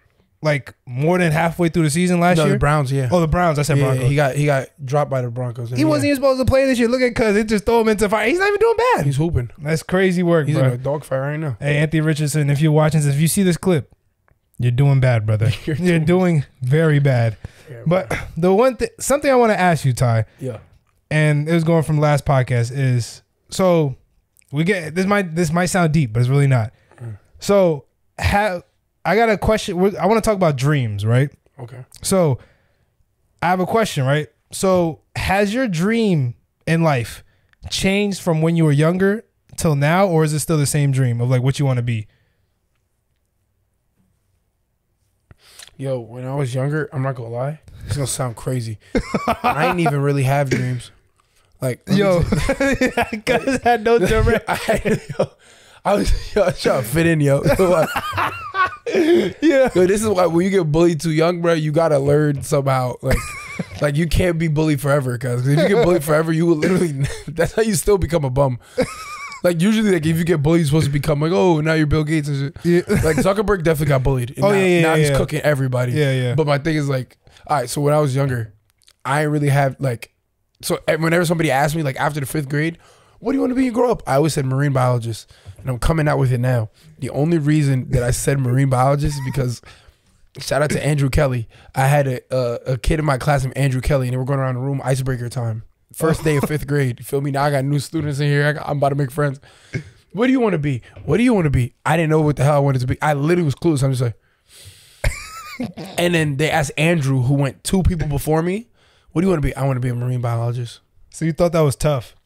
more than halfway through the season last year? The Browns, yeah. Oh, the Browns. I said yeah, Broncos. He got dropped by the Broncos. He wasn't even supposed to play this year. Look at cuz it just throw him into fire. He's not even doing bad. He's hooping. That's crazy work. He's in a dogfight right now. Hey, Anthony Richardson, if you're watching this, if you see this clip, you're doing bad, brother. You're doing very bad. Yeah, but the one thing, something I want to ask you, Ty. Yeah. And it was going from last podcast is so we get this might sound deep, but it's really not. So I got a question. I want to talk about dreams, right? Okay. So I have a question, right? So has your dream in life changed from when you were younger till now, or is it still the same dream of like what you want to be? Yo, when I was younger, I'm not gonna lie, it's gonna sound crazy. I didn't even really have dreams. Like, yo, I had no different. I was trying to fit in, yo. Yeah. Yo, this is why when you get bullied too young, bro, you gotta learn somehow. Like, Like, you can't be bullied forever, cuz if you get bullied forever, you will literally that's how you still become a bum. Like, usually, like, if you get bullied, you're supposed to become like, oh, now you're Bill Gates and shit. Yeah. Like, Zuckerberg definitely got bullied. And now he's cooking everybody. Yeah, yeah. But my thing is, like, all right, so when I was younger, I really had, like, so whenever somebody asked me, like, after the 5th grade, what do you want to be when you grow up? I always said marine biologist, and I'm coming out with it now. The only reason that I said marine biologist is because, shout out to Andrew Kelly. I had a kid in my class named Andrew Kelly, and they were going around the room, icebreaker time. First day of 5th grade, you feel me? Now I got new students in here. I'm about to make friends. What do you want to be? What do you want to be? I didn't know what the hell I wanted to be. I literally was clueless. I'm just like, and then they asked Andrew, who went 2 people before me, what do you want to be? I want to be a marine biologist. So you thought that was tough?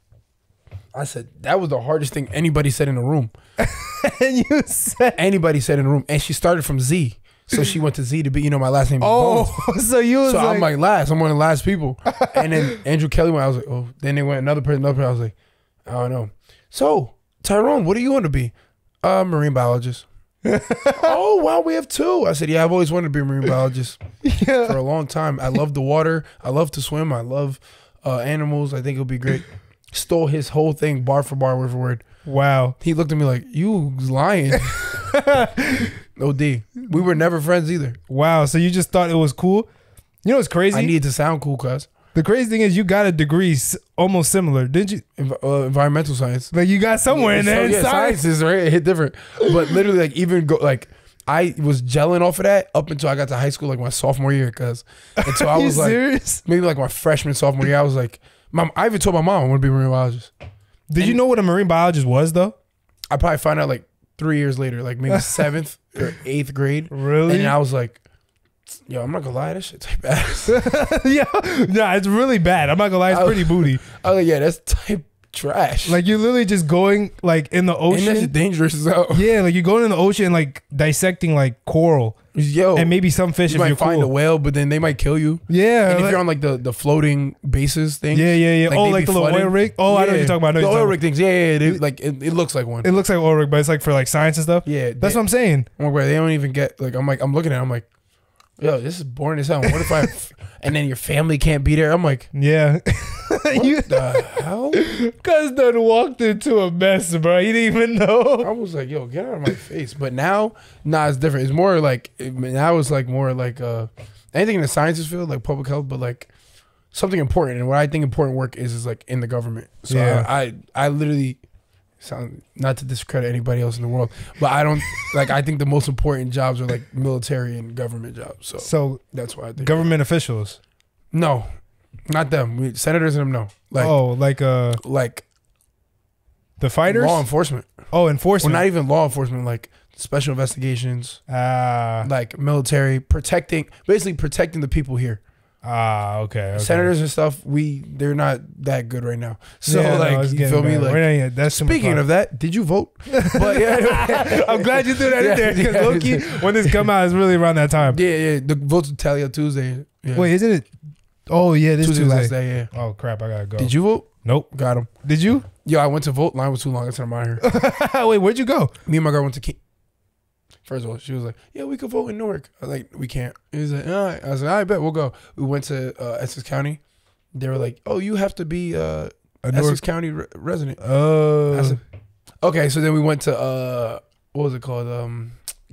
I said, that was the hardest thing anybody said in the room. And you said? Anybody said in the room. And she started from Z. So she went to Z to be, you know, my last name is Bones. So you was so like, I'm like last. I'm one of the last people. And then Andrew Kelly went. I was like, oh. Then they went another person. I was like, I don't know. So, Tyrone, what do you want to be? Marine biologist. Oh, wow, we have 2. I said, yeah, I've always wanted to be a marine biologist for a long time. I love the water. I love to swim. I love animals. I think it'll be great. Stole his whole thing bar for bar, word for word. Wow. He looked at me like, you lying. OD. We were never friends either. Wow. So you just thought it was cool? You know what's crazy? I need to sound cool, cuz. The crazy thing is you got a degree almost similar, didn't you? Environmental science. Like, you got somewhere in there. Yeah, science is right. It hit different. But literally, like, even go, like, I was gelling off of that up until I got to high school, like my sophomore year, cuz. Until I was like, serious? Maybe like my freshman, sophomore year, I was like, Mom, I even told my mom I want to be a marine biologist. Did you know what a marine biologist was, though? I probably found out like 3 years later, like maybe 7th or 8th grade. Really? And I was like, yo, I'm not gonna lie, that shit's type ass. yeah, it's really bad. I'm not gonna lie, it's pretty booty. I was like, yeah, that's type trash. Like, you're literally just going like in the ocean. And that's dangerous as hell. Yeah, like you're going in the ocean, like dissecting like coral. Yo, and maybe some fish. You might find a whale, but then they might kill you. Yeah, and if you're on like the floating bases thing. Yeah. Like, oh, like the little oil rig. Oh, yeah. I know what you're talking about. The oil rig things. Yeah. They, like it looks like one. It looks like oil rig, but it's like for like science and stuff. Yeah, that's what I'm saying. Where they don't even get like. I'm like, I'm looking at it, I'm like, yo, this is boring as hell. What if I? And then your family can't be there. I'm like, yeah. What the hell? Cuz done walked into a mess, bro. He didn't even know. I was like, yo, get out of my face. But now, nah, it's different. It's more like, now it's like more like anything in the sciences field, like public health, but like something important. And what I think important work is like in the government. So yeah. I literally sound, not to discredit anybody else in the world, but I don't like, I think the most important jobs are like military and government jobs. So that's why I think government officials. No. Not them. Senators and them, no. Like, oh, like the fighters? Law enforcement. Oh, enforcement. Well, not even law enforcement, like special investigations. Like military, basically protecting the people here. Okay. Senators and stuff, they're not that good right now. So yeah, like, no, you feel me? Like, yeah, that's speaking of that, did you vote? But yeah, I'm glad you threw that in there, because low-key, when this come out, it's really around that time. Yeah. The votes will tally on Tuesday. Yeah. Wait, isn't it? Oh yeah, this Tuesday last day. Yeah. Oh crap, I gotta go. Did you vote? Nope. Got him. Did you? Yo, I went to vote. Line was too long. I said I'm out of here. Wait, where'd you go? Me and my girl went to King. First of all, she was like, "Yeah, we could vote in Newark." I was like, "We can't." He was like, "All right." I was like, "I bet we'll go." We went to Essex County. They were like, "Oh, you have to be a Essex County resident." Oh. I said, okay, so then we went to what was it called?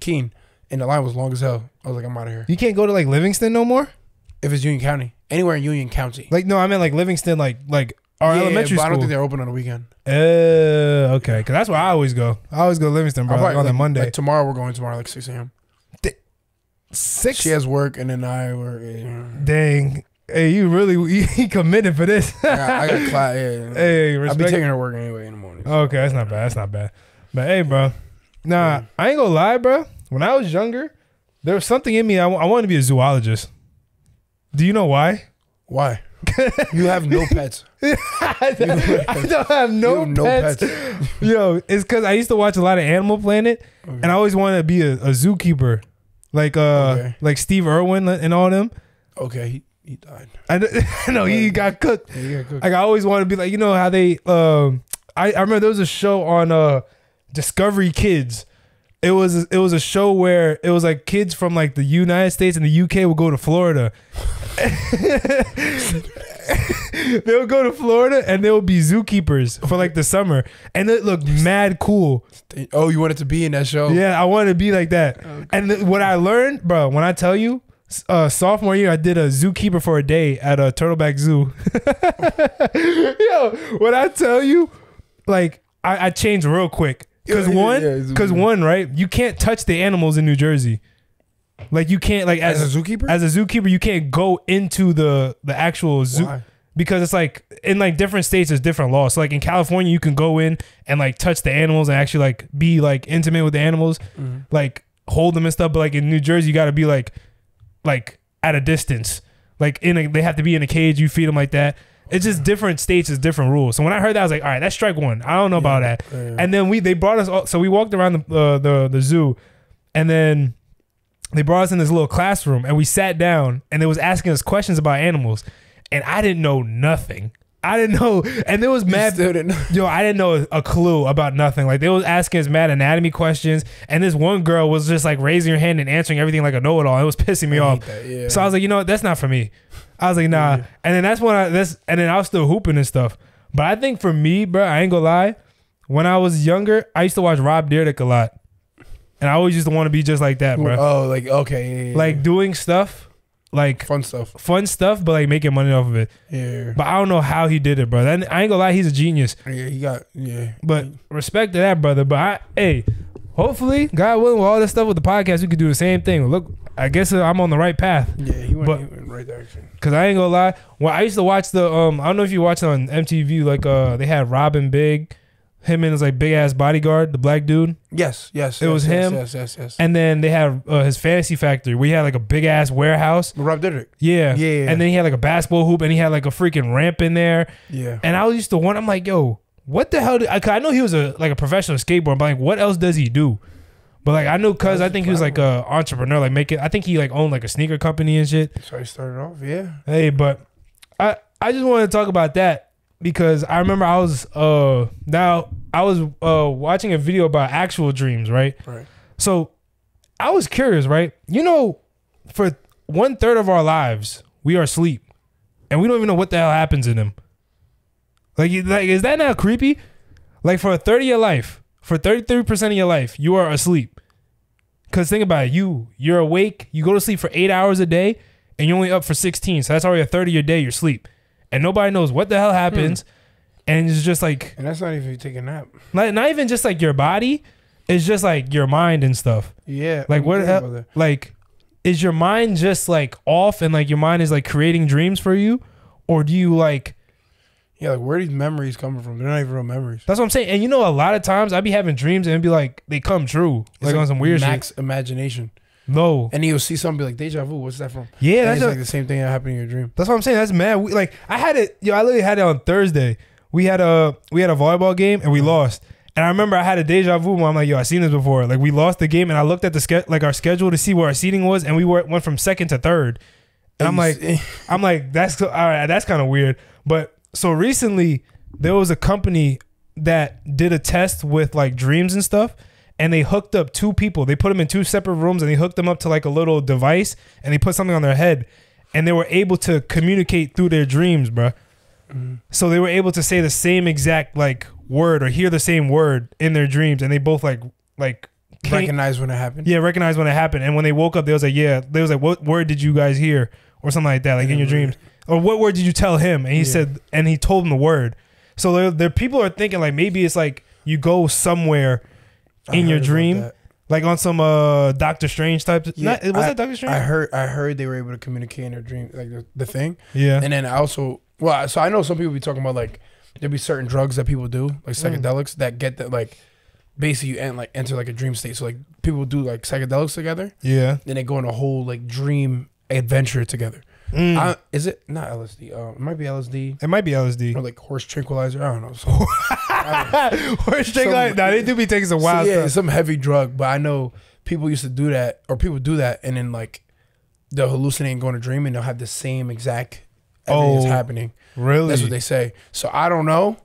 Keene, and the line was long as hell. I was like, "I'm out of here." You can't go to like Livingston no more. If it's Union County. Anywhere in Union County. Like, no, I meant like Livingston, like our elementary school. I don't think they're open on the weekend. Okay. Because that's where I always go. I always go to Livingston, bro, on a Monday. Like tomorrow, we're going tomorrow, like 6 a.m. 6? She has work, and then I work. Dang. Hey, you really you committed for this. I got class. Yeah. Hey, respect. I'll be taking her work anyway in the morning. So. Okay, that's not bad. That's not bad. But hey, bro. Nah, yeah. I ain't going to lie, bro. When I was younger, there was something in me. I wanted to be a zoologist. Do you know why? Why? You have no pets. I don't have no pets. Yo, it's because I used to watch a lot of Animal Planet, and I always wanted to be a zookeeper, like Steve Irwin and all them. Okay, he died. I know he got cooked. Yeah, he got cooked. Like I always wanted to be like, you know how they. I remember there was a show on Discovery Kids. It was a show where it was like kids from like the United States and the UK would go to Florida. They would go to Florida and they would be zookeepers for like the summer, and it looked mad cool. Oh, you wanted to be in that show? Yeah, I wanted to be like that. Okay. And what I learned, bro, when I tell you, sophomore year, I did a zookeeper for a day at a Turtleback Zoo. Yo, when I tell you, like I changed real quick. Cause one, right? You can't touch the animals in New Jersey. Like you can't, like as a zookeeper. As a zookeeper, you can't go into the actual zoo. Why? Because it's like in like different states, there's different laws. So like in California, you can go in and like touch the animals and actually like be like intimate with the animals, like hold them and stuff. But like in New Jersey, you got to be like at a distance. Like they have to be in a cage. You feed them like that. It's just different states is different rules. So when I heard that, I was like, all right, that's strike one. I don't know about that. Yeah. And then they brought us all, so we walked around the zoo, and then they brought us in this little classroom, and we sat down, and they was asking us questions about animals, and I didn't know nothing. I didn't know, and there was mad. Yo, I didn't know a clue about nothing. Like they was asking us mad anatomy questions, and this one girl was just like raising her hand and answering everything like a know-it-all. It was pissing me off. That, yeah. So I was like, you know what? That's not for me. I was like, nah. Yeah. And then that's when I was still hooping and stuff. But I think for me, bro, I ain't gonna lie. When I was younger, I used to watch Rob Dyrdek a lot, and I always used to want to be just like that, bro. Oh, like okay, yeah, like doing stuff. Like fun stuff, but like making money off of it. Yeah. But I don't know how he did it, bro. I ain't gonna lie, he's a genius. Yeah, he got But respect to that, brother. But hey, hopefully, God willing, with all this stuff with the podcast, we could do the same thing. Look, I guess I'm on the right path. Yeah, he went in the right direction. Cause I ain't gonna lie, when I used to watch the I don't know if you watched on MTV, like they had Robin Big, him and his like big ass bodyguard, the black dude. Yes, it was him. And then they had his fantasy factory. We had like a big ass warehouse. Rob Dyrdek. Yeah. And then he had like a basketball hoop, and he had like a freaking ramp in there. Yeah. And I was used to wonder, I'm like, yo, what the hell? Cause I know he was a professional skateboarder, but like, what else does he do? But like, I know, cause I think he was like a entrepreneur, like making. I think he like owned like a sneaker company and shit. So he started off, yeah. Hey, but I just wanted to talk about that. Because I remember I was watching a video about actual dreams, right? Right. So I was curious, right? You know, for 1/3 of our lives, we are asleep, and we don't even know what the hell happens in them. Like, is that not creepy? Like for a third of your life, for 33% of your life, you are asleep. Cause think about it, you're awake. You go to sleep for 8 hours a day, and you're only up for 16. So that's already a third of your day you're asleep. And nobody knows what the hell happens. And it's just like... And that's not even if you take a nap. Like, not even just like your body. It's just like your mind and stuff. Yeah. Like what the hell... Like, is your mind just like off and like your mind is like creating dreams for you? Or do you like... Yeah, like where are these memories coming from? They're not even real memories. That's what I'm saying. And you know, a lot of times I'd be having dreams and it'd be like, they come true. Like on some weird shit. Max imagination. No, and you'll see something like deja vu. What's that from? Yeah, that's like the same thing that happened in your dream. That's what I'm saying. That's mad. Like I had it. Yo, I literally had it on Thursday. We had a volleyball game and we lost. And I remember I had a deja vu. Where I'm like, yo, I seen this before. Like we lost the game, and I looked at our schedule to see where our seating was, and we went from second to third. And I'm like, that's all right. That's kind of weird. But so recently there was a company that did a test with like dreams and stuff. And they hooked up two people. They put them in two separate rooms, and they hooked them up to like a little device, and they put something on their head, and they were able to communicate through their dreams, bro. So they were able to say the same exact like word or hear the same word in their dreams, and they both like recognize when it happened. Yeah, recognize when it happened. And when they woke up, they was like, yeah, they was like, what word did you guys hear or something like that, like in your dreams, or what word did you tell him? And he said, and he told him the word. So their people are thinking like maybe it's like you go somewhere. In your dream, like on some Doctor Strange type. Was that Doctor Strange? I heard they were able to communicate in their dream, like the thing. Yeah. And then I also, well, so I know some people be talking about like there'll be certain drugs that people do, like psychedelics, that get that like basically you enter like a dream state. So like people do like psychedelics together. Yeah. Then they go on a whole like dream adventure together. Is it not LSD? It might be LSD. It might be LSD. Or like horse tranquilizer. I don't know. So, horse tranquilizer. Nah, they do be taking some wild stuff. Yeah, some heavy drug. But I know people used to do that, or people do that, and then like they'll hallucinate and go in a dream, and they'll have the same exact everything that's happening. Really? That's what they say. So I don't know.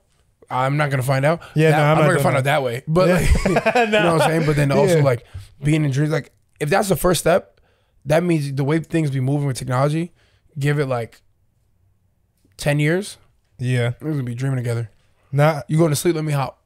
I'm not gonna find out. Yeah, that, no, I'm not gonna find out that way. But like, you know what I'm saying. But then also like being in dreams, like if that's the first step, that means the way things be moving with technology, give it like 10 years. Yeah, we're gonna be dreaming together. Nah, you going to sleep? Let me hop.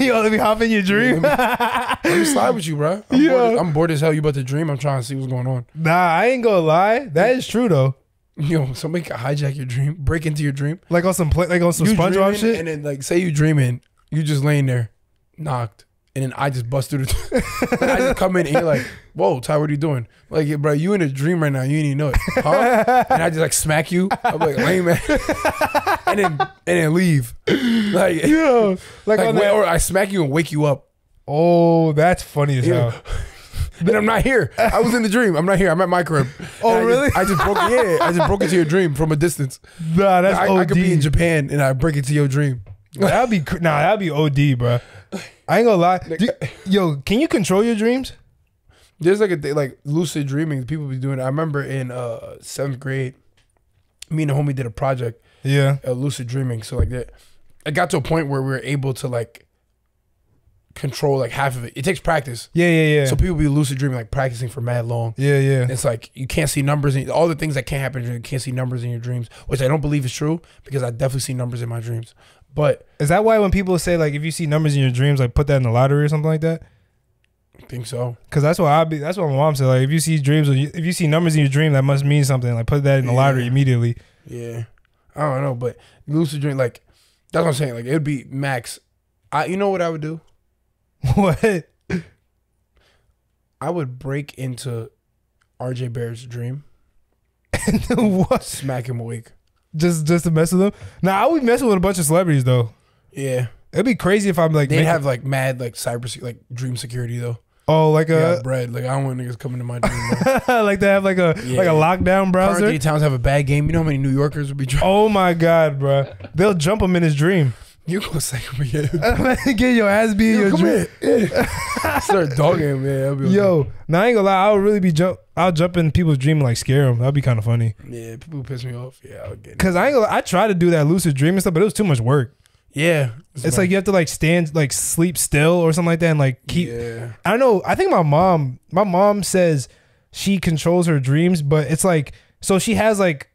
Yo, let me hop in your dream. Let me slide with you, bro. I'm bored as hell. You about to dream? I'm trying to see what's going on. Nah, I ain't gonna lie. That is true though. Yo, somebody can hijack your dream, break into your dream, like on some SpongeBob shit. And then like, say you dreaming, you just laying there, knocked, and then I just bust through the. Like, I just come in and you're like, "Whoa, Ty, what are you doing?" Like, yeah, bro, you in a dream right now. You ain't even know it, huh? And I just like smack you. I'm like, lame man. and then leave. Like, yeah, like wait, or I smack you and wake you up. Oh, that's funny as hell. Then I'm not here. I was in the dream. I'm not here. I'm at my crib. Oh, really? I just broke into your dream from a distance. Nah, that's OD. I could be in Japan and I break into your dream. That'd be OD, bro. I ain't gonna lie. Yo, can you control your dreams? There's like a thing, like lucid dreaming. People be doing it. I remember in 7th grade, me and a homie did a project. Yeah. Lucid dreaming. So like that, it got to a point where we were able to like control like half of it. It takes practice. Yeah. So people be lucid dreaming, like practicing for mad long. Yeah. It's like you can't see numbers and all the things that can't happen. You can't see numbers in your dreams, which I don't believe is true because I definitely see numbers in my dreams. But is that why when people say like if you see numbers in your dreams, like put that in the lottery or something like that? I think so. Because that's what my mom said. Like if you see dreams, or if you see numbers in your dream, that must mean something. Like put that in the lottery immediately. Yeah, I don't know, but lucid dream, like that's what I'm saying. Like it'd be max. You know what I would do? What? I would break into RJ Barrett's dream. What? Smack him awake. Just to mess with him? Nah, I would mess with a bunch of celebrities though. Yeah, it'd be crazy if I'm like they have like mad like cyber like dream security though. Oh, like a bread. Like I don't want niggas coming to my dream. Like they have like a lockdown browser. Currently, towns have a bad game. You know how many New Yorkers would be? Oh my god, bro! They'll jump him in his dream. You go psycho, yeah. Get your ass beat in your dream. Yeah. Start dogging him, man. Be okay. Yo, now I ain't gonna lie. I'll really be I'll jump in people's dream and like scare them. That'd be kind of funny. Yeah, people piss me off. Yeah, I'll get it. Cause I ain't gonna lie, I try to do that lucid dream and stuff, but it was too much work. Yeah, it's like you have to like stand, like sleep still or something like that, and like keep. Yeah. I don't know. I think my mom says she controls her dreams, but it's like so she has like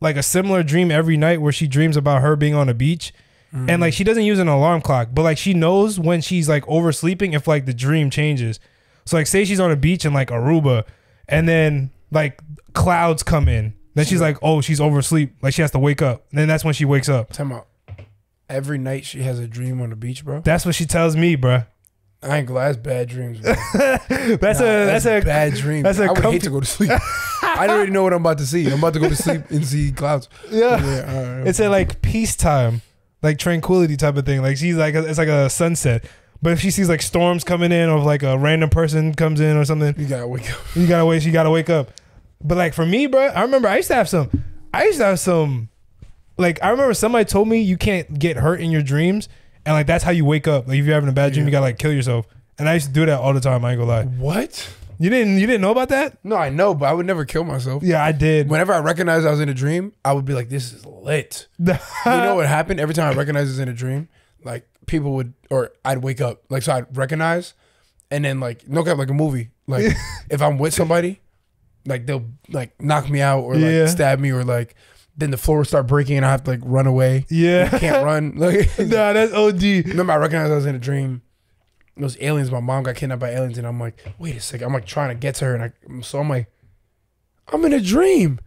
a similar dream every night where she dreams about her being on a beach. And like she doesn't use an alarm clock, but like she knows when she's like oversleeping if like the dream changes. So like say she's on a beach in like Aruba and then like clouds come in. Then she's like, oh, she's oversleep. Like she has to wake up. And then that's when she wakes up. Time out. Every night she has a dream on the beach, bro. That's what she tells me, bro. I ain't glad. That's bad dreams, bro. that's a bad dream. That's a I would hate to go to sleep. I already know what I'm about to see. I'm about to go to sleep and see clouds. Yeah. It's a like peacetime. Like tranquility type of thing. Like she's like it's like a sunset. But if she sees like storms coming in or like a random person comes in or something, you gotta wake up. She gotta wake up. But like for me, bro, I remember I used to have some like I remember somebody told me you can't get hurt in your dreams and like that's how you wake up. Like if you're having a bad dream, you gotta like kill yourself. And I used to do that all the time, I ain't gonna lie. What? You didn't know about that? No, I know, but I would never kill myself. Yeah, I did. Whenever I recognized I was in a dream, I would be like, this is lit. You know what happened? Every time I recognized I was in a dream, like people would, or I'd wake up. Like, so I'd recognize and then like, no cap, like a movie. Like if I'm with somebody, like they'll like knock me out or like stab me or like, then the floor will start breaking and I have to like run away. Yeah. I can't run. Like, nah, that's OD. Remember I recognized I was in a dream. Those aliens, my mom got kidnapped by aliens, and I'm like, wait a second. I'm like trying to get to her, and I'm like, I'm in a dream,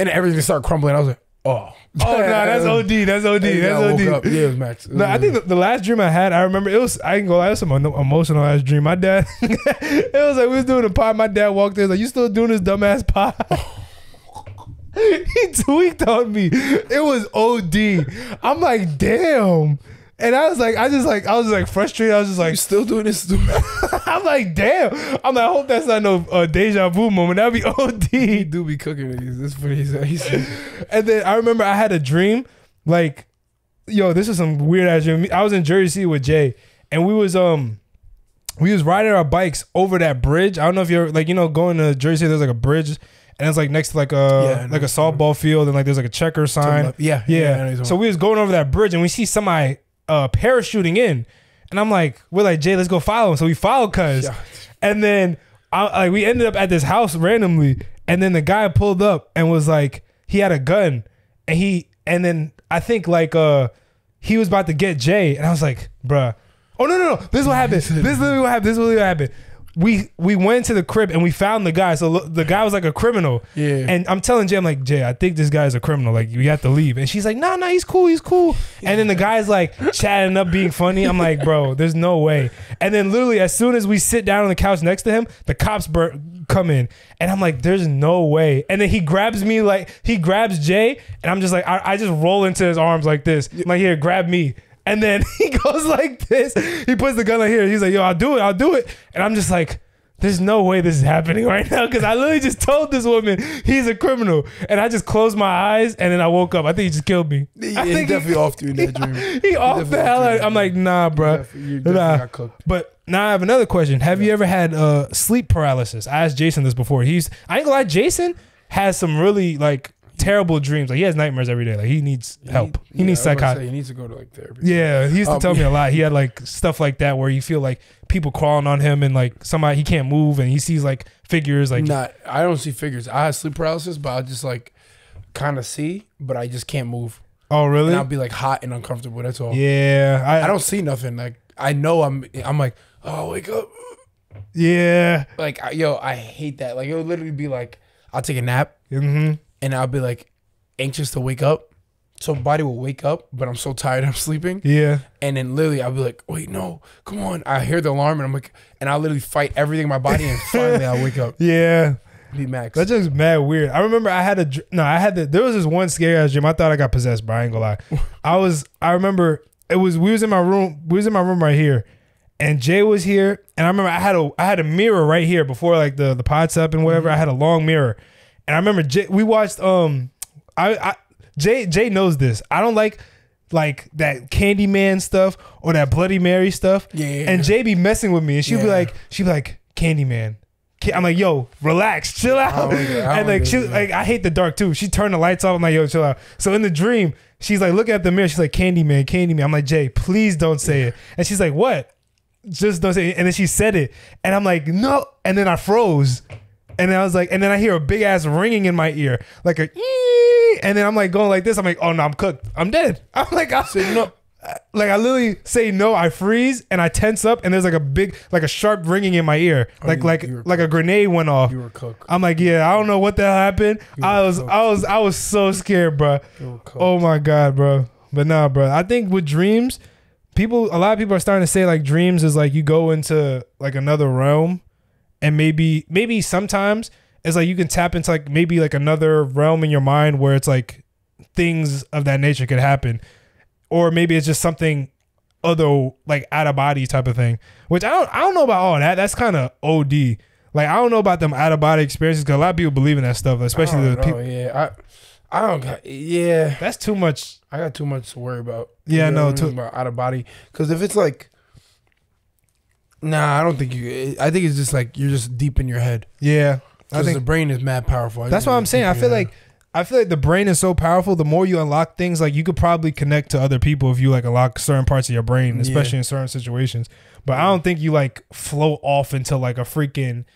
and everything started crumbling. I was like, oh, oh no, that's OD, that's OD. Woke up. Yeah, it was max. It was I think the last dream I had, I remember it was I ain't gonna lie, it was some emotional ass dream. My dad, it was like we was doing a pod. My dad walked in, like, you still doing this dumbass pod? He tweaked on me. It was OD. I'm like, damn. And I was like, I was frustrated. I was just like, you still doing this? I'm like, damn. I'm like, I hope that's not no deja vu moment. That'd be OD. He do be cooking these. This is what he said. And then I remember I had a dream, like, yo, this is some weird ass dream. I was in Jersey City with Jay, and we was riding our bikes over that bridge. I don't know if you're like, you know, going to Jersey City, there's like a bridge. And it's like next to like a softball field, and like there's like a checker sign. Yeah. So we was going over that bridge and we see somebody parachuting in. And I'm like, we're like, Jay, let's go follow him. So we followed Cuz. Yeah. And then we ended up at this house randomly. And then the guy pulled up and was like, he had a gun. And then I think like he was about to get Jay. And I was like, bruh. Oh, no. This is what happened. This is what happened. We went to the crib and we found the guy. So the guy was like a criminal. Yeah. And I'm telling Jay, I'm like, Jay, I think this guy's a criminal. Like, we have to leave. And she's like, nah, he's cool. And then the guy's like chatting up, being funny. I'm like, bro, there's no way. And then literally as soon as we sit down on the couch next to him, the cops come in. And I'm like, there's no way. And then he grabs me, like, he grabs Jay. And I'm just like, I just roll into his arms like this. I'm like, here, grab me. And then he goes like this. He puts the gun on here. He's like, yo, I'll do it. And I'm just like, there's no way this is happening right now. Because I literally just told this woman he's a criminal. And I just closed my eyes. And then I woke up. I think he just killed me. Yeah, he definitely offed you in that dream. He offed the hell out of me. I'm like, nah, bro. Nah. But now I have another question. Have you ever had sleep paralysis? I asked Jason this before. I ain't gonna lie, Jason has some really like terrible dreams. Like, he has nightmares every day. Like, he needs help. He needs psychiatry. He needs to go to like therapy. Yeah, he used to tell me a lot. He had like stuff like that where you feel like people crawling on him and like somebody he can't move and he sees like figures. Like, I don't see figures. I have sleep paralysis, but I just like kind of see, but I just can't move. Oh, really? And I'll be like hot and uncomfortable. That's all. Yeah, I don't see nothing. Like, I know I'm like, oh, wake up. Yeah. Like, yo, I hate that. Like, it'll literally be like, I'll take a nap. Mm-hmm. And I'll be like anxious to wake up. Somebody will wake up, but I'm so tired I'm sleeping. Yeah. And then literally I'll be like, wait, no, come on. I hear the alarm and I'm like, and I'll literally fight everything in my body and finally I'll wake up. Yeah. Be max. That's just mad weird. I remember there was this one scary ass dream. I thought I got possessed, but I ain't gonna lie. I remember we was in my room right here. And Jay was here. And I remember I had a mirror right here before like the pot's up and whatever. Mm-hmm. I had a long mirror. And I remember we watched. Jay knows this. I don't like that Candyman stuff or that Bloody Mary stuff. Yeah. And Jay be messing with me, and she'd be like Candyman. I'm like, yo, relax, chill out. And like she like, I hate the dark too. She turned the lights off. I'm like, yo, chill out. So in the dream, she's like, look at the mirror. She's like, Candyman. I'm like, Jay, please don't say it. And she's like, what? Just don't say it. And then she said it, and I'm like, no. And then I froze. And then I was like, and then I hear a big ass ringing in my ear, like a, and then I'm like going like this. I'm like, oh no, I'm cooked. I'm dead. I'm like, I say no. Like, I literally say no. I freeze and I tense up, and there's like a big, like a sharp ringing in my ear, like a grenade went off. You were cooked. I'm like, yeah, I don't know what the hell happened. I was so scared, bro. Oh my god, bro. But nah, bro. I think with dreams, a lot of people are starting to say like dreams is like you go into like another realm. And maybe sometimes it's like you can tap into like maybe like another realm in your mind where it's like things of that nature could happen, or maybe it's just something other, like out of body type of thing. Which I don't know about all that. That's kind of OD. Like, I don't know about them out of body experiences because a lot of people believe in that stuff, especially the people. Yeah, I don't got, yeah. That's too much. I got too much to worry about. Yeah, you know, no, too about out of body, because if it's like. Nah, I don't think you. I think it's just like you're just deep in your head. Yeah, I think the brain is mad powerful. That's what I'm saying. I feel like the brain is so powerful. The more you unlock things, like you could probably connect to other people if you like unlock certain parts of your brain, especially in certain situations. But I don't think you like float off into like a freaking.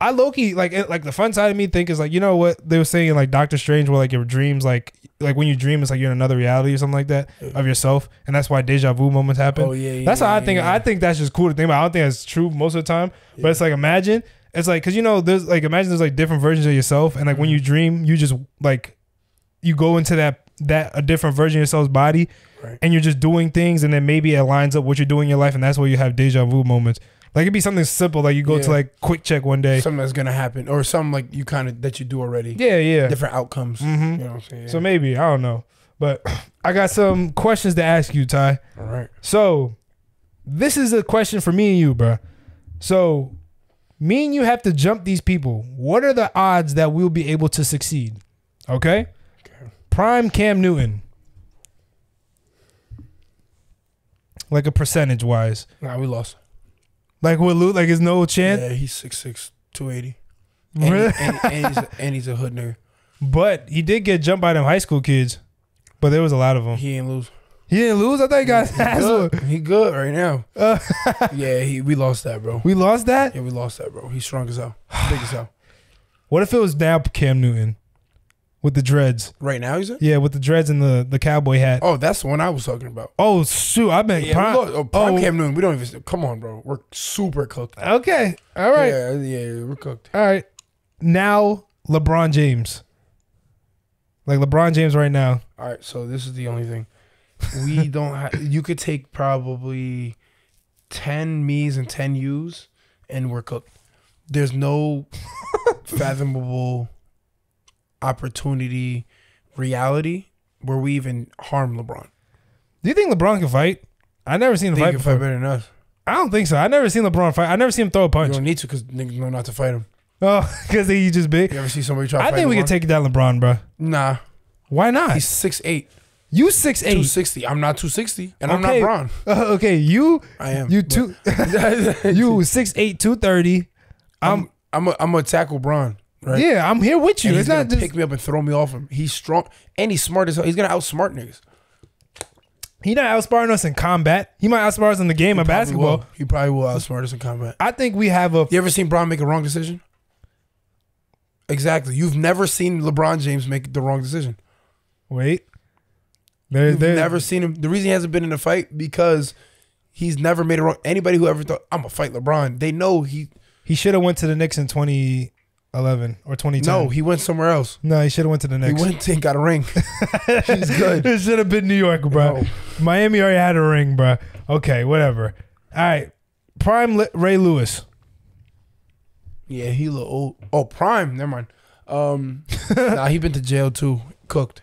I low-key like the fun side of me think is like, you know what they were saying like Doctor Strange, where like your dreams like when you dream it's like you're in another reality or something like that of yourself, and that's why deja vu moments happen. Oh yeah. That's how I think. I think that's just cool to think about. I don't think that's true most of the time, but it's like imagine it's like, because you know there's like imagine there's like different versions of yourself, and like when you dream you just like you go into that a different version of yourself's body, and you're just doing things, and then maybe it lines up what you're doing in your life, and that's where you have deja vu moments. Like, it'd be something simple, like you go to like Quick Check one day. Something that's gonna happen, or something like you kind of that you do already. Yeah, yeah. Different outcomes. Mm-hmm. You know what I'm saying? So maybe, I don't know. But I got some questions to ask you, Ty. All right. So this is a question for me and you, bro. So me and you have to jump these people. What are the odds that we'll be able to succeed? Okay? Okay. Prime Cam Newton. Like a percentage wise. Nah, we lost. Like with Luke, like there's no chance. Yeah, he's 6'6", 280. Really? And he's a hood nigga. But he did get jumped by them high school kids. But there was a lot of them. He ain't lose. He didn't lose? I thought he got his ass good. He good right now. Yeah, we lost that, bro. We lost that? Yeah, we lost that, bro. He's strong as hell. Big as hell. What if it was now Cam Newton with the dreads? Right now, you said? Yeah, with the dreads and the cowboy hat. Oh, that's the one I was talking about. Oh, shoot. I meant prime. Prime Cam Newton. We don't even... Come on, bro. We're super cooked. Okay. All right. Yeah, we're cooked. All right. Now, LeBron James. Like LeBron James right now. All right, so this is the only thing. We don't have... You could take probably 10 me's and 10 you's, and we're cooked. There's no fathomable opportunity, reality, where we even harm LeBron. Do you think LeBron can fight? I've never seen him fight before. He can fight better than us. I don't think so. I've never seen LeBron fight. I've never seen him throw a punch. You don't need to, because niggas know not to fight him. Oh, because he just big? You ever see somebody try to fight LeBron? I think we can take it down LeBron, bro. Nah. Why not? He's 6'8". You 6'8". 260. I'm not 260. And okay. I'm not Bron. Okay, you... I am. You 6'8", 230. I'm going to tackle Bron. Right? Yeah, I'm here with you. And he's going to pick me up and throw me off him. He's strong. And he's smart as hell. He's going to outsmart niggas. He not outsmarting us in combat. He might outsmart us in the game of basketball. Will. He probably will outsmart us in combat. I think we have a... You ever seen Bron make a wrong decision? Exactly. You've never seen LeBron James make the wrong decision. Wait. You've never seen him. The reason he hasn't been in a fight because he's never made it wrong. Anybody who ever thought, I'm going to fight LeBron, they know he... He should have went to the Knicks in 2011 or 2010. No, he went somewhere else. No, he should have went to the Knicks. He went and got a ring. He's good. It should have been New York, bro. No. Miami already had a ring, bro. Okay, whatever. All right. Prime Ray Lewis. Yeah, he look old. Oh, Prime. Never mind. Nah, he been to jail too. Cooked.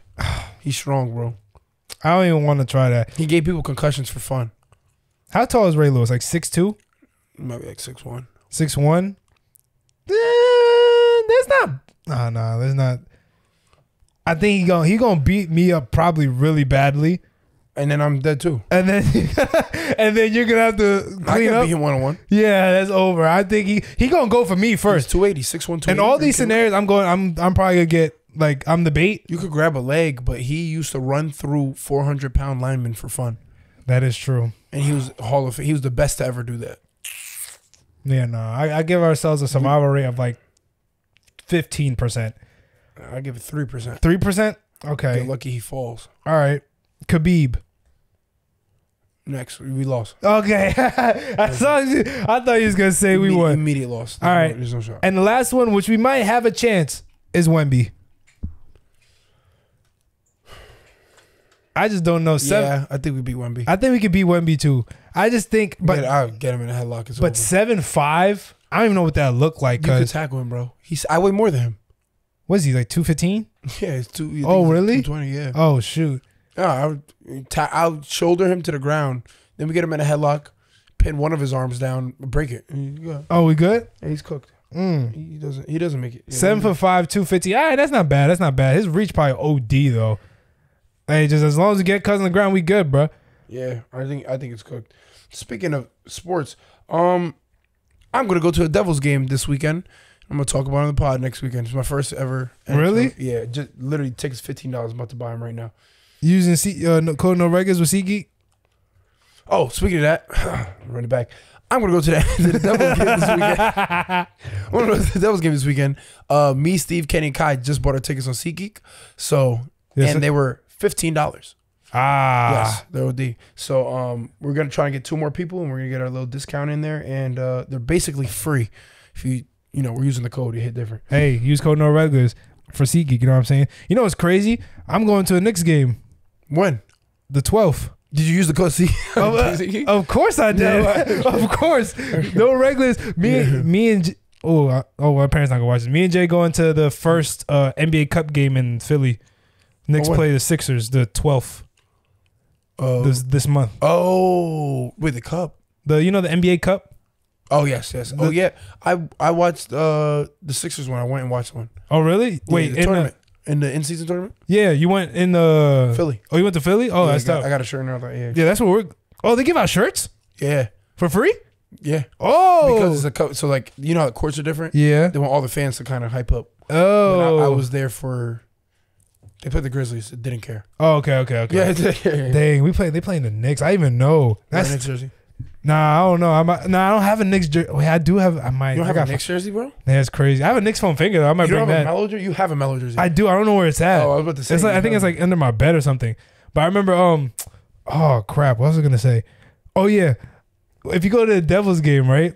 He's strong, bro. I don't even want to try that. He gave people concussions for fun. How tall is Ray Lewis? Like 6'2"? Maybe like 6'1". 6'1"? That's not... Nah, that's not... I think he gonna beat me up probably really badly. And then I'm dead too. And then you're gonna have to clean up. I can't beat him 1-on-1. Yeah, that's over. I think he gonna go for me first. He's 280, 6'1", 280. And all these scenarios, I'm probably gonna get like I'm the bait. You could grab a leg, but he used to run through 400-pound linemen for fun. That is true. And he was Hall of Fame. He was the best to ever do that. Yeah, no, I give ourselves a survival rate of like 15%. I give it 3%. 3%. Okay. Get lucky he falls. All right. Khabib. Next, we lost. Okay. I thought he was going to say we won. Immediate loss. All right. There's no shot. And the last one, which we might have a chance, is Wemby. I just don't know. Yeah, I think we beat Wemby. I think we could beat Wemby too. I just think... But I'll get him in a headlock as well. But 7'5", I don't even know what that looked like. You could tackle him, bro. I weigh more than him. What is he, like 215? Yeah, it's 2... Oh, really? 220, yeah. Oh, shoot. I'll shoulder him to the ground. Then we get him in a headlock, pin one of his arms down, break it. Oh, we good? Yeah, he's cooked. He doesn't make it. 7'5", 250. All right, that's not bad. That's not bad. His reach probably OD though. Hey, just as long as we get Cousins on the ground, we good, bro. Yeah, I think it's cooked. Speaking of sports, I'm gonna go to a Devils game this weekend. I'm gonna talk about it on the pod next weekend. It's my first ever. Really? NFL. Yeah, just literally tickets $15. I'm about to buy them right now. Using code no records with SeatGeek. Oh, speaking of that, run it back. I'm gonna go to the Devils game this weekend. I'm gonna go to the Devils game this weekend. Me, Steve, Kenny, and Kai just bought our tickets on SeatGeek. So they were $15. Ah, yes, they're OD. So we're gonna try and get 2 more people, and we're gonna get our little discount in there. And they're basically free if you know we're using the code. It hit different. Hey, use code no records for SeatGeek. You know what I'm saying? You know what's crazy? I'm going to a Knicks game. When? The 12th. Did you use the code C? Of course I did. No, of course. No regulars. Me and my parents not gonna watch it. Me and Jay going to the first NBA Cup game in Philly. Knicks play the Sixers the 12th. This month. Oh, wait, the cup. The NBA Cup. Oh yes. Oh yeah. I watched the Sixers one. I went and watched one. Oh really? Wait, the tournament. In the in-season tournament? Yeah, you went in the... Philly. Oh, you went to Philly? Oh, yeah, that's tough. I got a shirt now. Yeah, that's what we're... Oh, they give out shirts? Yeah. For free? Yeah. Oh! Because it's a cup. So, like, you know how the courts are different? Yeah. They want all the fans to kind of hype up. Oh. But I was there for They played the Grizzlies. It didn't care. Oh, okay. Yeah, dang, they playing the Knicks. I even know. That's Knicks jersey. Nah, I don't know. I don't have a Knicks jersey. Wait, I do have. I might. You don't have a Knicks jersey, bro? That's crazy. I have a Knicks phone finger. Though. I might bring that. You don't have a Melo jersey? You have a Melo jersey. I do. I don't know where it's at. Oh, I was about to say. It's like, I think it's like under my bed or something. But I remember. Oh crap! What was I gonna say? Oh yeah, if you go to the Devils game, right?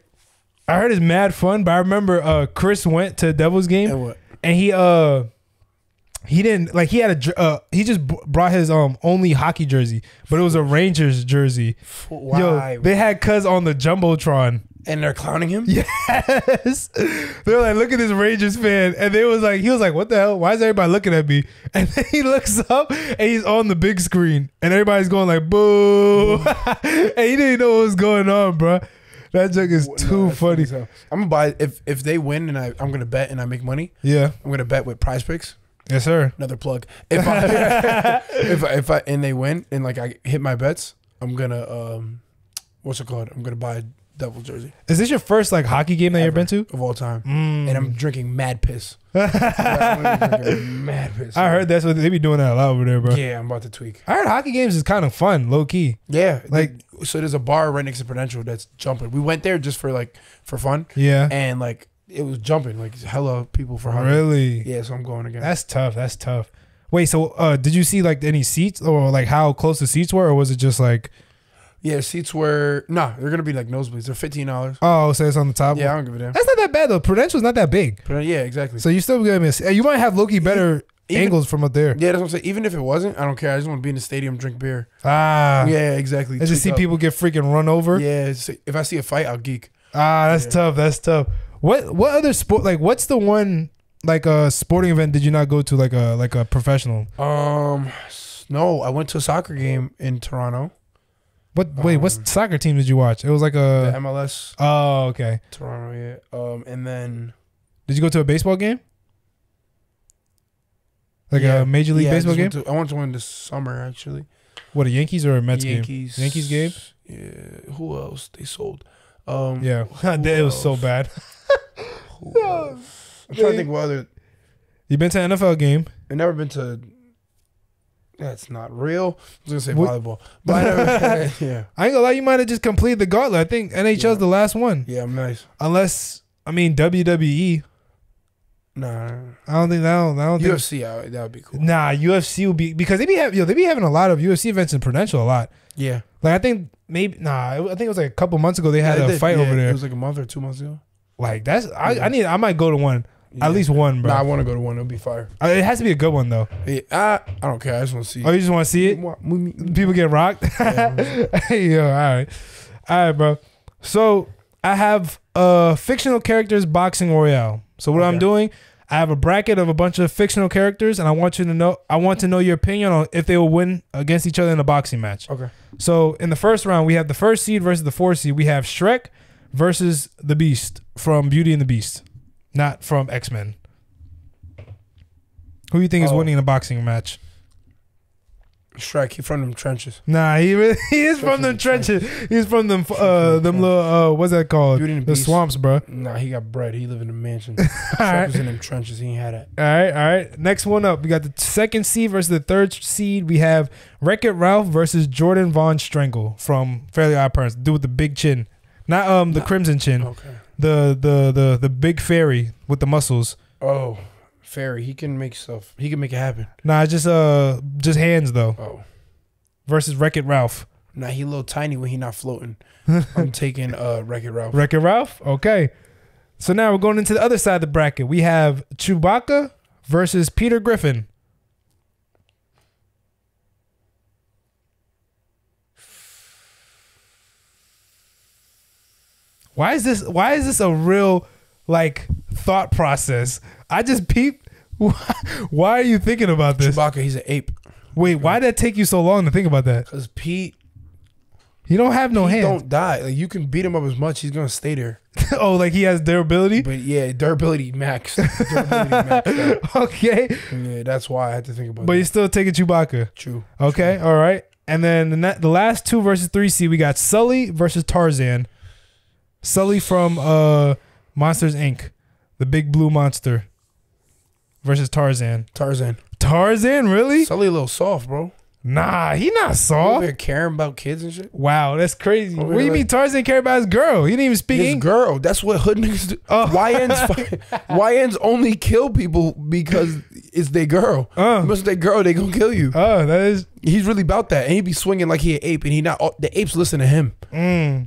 I heard it's mad fun, but I remember Chris went to the Devils game and what? And he didn't like he had a he just brought his only hockey jersey, but it was a Rangers jersey. Why? Yo, they had Cuz on the Jumbotron. And they're clowning him? Yes. They're like, look at this Rangers fan. And they was like, he was like, what the hell? Why is everybody looking at me? And then he looks up and he's on the big screen. And everybody's going like, boo. And he didn't know what was going on, bro. That joke is too funny. So I'm gonna buy if they win and I'm gonna bet and I make money. Yeah. I'm gonna bet with Prize Picks. Yes, sir. Another plug. If I if I and they win and like I hit my bets, I'm gonna what's it called? I'm gonna buy Devil jersey. Is this your first like hockey game that you've been to of all time? Mm. And I'm drinking mad piss. I heard that's what they be doing that a lot over there, bro. Yeah, I'm about to tweak. I heard hockey games is kind of fun, low key. Yeah, like so there's a bar right next to Prudential that's jumping. We went there just for like for fun. Yeah, and like it was jumping like hella people for hockey. Really? Yeah, so I'm going again. That's tough. That's tough. Wait, so did you see like any seats or like how close the seats were, or was it just like? Yeah, seats were... Nah, they're going to be like nosebleeds. They're $15. Oh, so it's on the top? Yeah, I don't give a damn. That's not that bad, though. Prudential's not that big. Yeah, exactly. So you still going to miss... You might have low-key better angles from up there. Yeah, that's what I'm saying. Even if it wasn't, I don't care. I just want to be in the stadium, drink beer. Ah. Yeah, exactly. I just see people get freaking run over. Yeah, if I see a fight, I'll geek. Ah, that's tough. That's tough. What other sport... Like, what's the one, like, a sporting event did you not go to, like a professional? No, I went to a soccer game in Toronto. Wait, what soccer team did you watch? It was like a... The MLS. Oh, okay. Toronto, yeah. And then... Did you go to a baseball game? Like a Major League Baseball game? I went to one this summer, actually. What, a Yankees or a Mets game? Yankees game? Yeah. Who else? They sold. Yeah. It was so bad. I'm trying to think what other... You been to an NFL game? I've never been to... That's not real. I was going to say volleyball. But yeah. I ain't going to lie. You might have just completed the gauntlet. I think NHL's the last one. Yeah, I'm nice. Unless, I mean, WWE. Nah. I don't think that. UFC, that would be cool. Nah, UFC would be. Because they be having a lot of UFC events in Prudential a lot. Yeah. Like, I think maybe. Nah, I think it was like a couple months ago they had a fight over there. It was like a month or 2 months ago. Like, that's. I might go to one. Yeah. At least one, bro. Nah, I want to go to one. It'll be fire. It has to be a good one, though. Yeah, I don't care. I just want to see it. Oh, you just want to see it? People get rocked? Yeah, hey, yo, all right. All right, bro. So I have fictional characters boxing royale. So what I'm doing, I have a bracket of a bunch of fictional characters, and I want to know your opinion on if they will win against each other in a boxing match. Okay. So in the first round, we have the first seed versus the fourth seed. We have Shrek versus the Beast from Beauty and the Beast. Not from X-Men. Who do you think is winning in a boxing match? Shrek, he from them trenches. Nah, he is from them trenches. He's from them them little what's that called? The swamps, bro. Nah, he got bread. He live in a mansion. Shrek was in them trenches. He ain't had it. All right. Next one up, we got the second seed versus the third seed. We have Wreck-It Ralph versus Jordan Von Strangle from Fairly Odd Parents. Dude with the big chin, not the crimson chin. Okay. The big fairy with the muscles. Oh, fairy. He can make stuff. He can make it happen. Nah, just hands though. Oh. Versus Wreck-It Ralph. Nah, he a little tiny when he not floating. I'm taking Wreck-It Ralph. Wreck-It Ralph? Okay. So now we're going into the other side of the bracket. We have Chewbacca versus Peter Griffin. Why is this a real like thought process? I just peeped. Why are you thinking about this? Chewbacca, he's an ape. Wait, why did that take you so long to think about that? Because Pete, he don't have no hands. Don't die. Like you can beat him up as much, he's gonna stay there. Oh, like he has durability. But yeah, durability max. Durability max. Okay. Yeah, that's why I had to think about. But you're still taking Chewbacca. True. Okay. True. All right. And then the last 2 versus 3 seed, we got Sully versus Tarzan. Sully from Monsters Inc., the big blue monster, versus Tarzan. Tarzan, really? Sully a little soft, bro. Nah, he not soft. They're caring about kids and shit. Wow, that's crazy. What do you mean Tarzan cared about his girl? He didn't even speak English. His girl. That's what hood niggas do. YNs only kill people because it's their girl. Unless it's their girl, they gonna kill you. Oh, that is. He's really about that, and he be swinging like he an ape, and he not. The apes listen to him.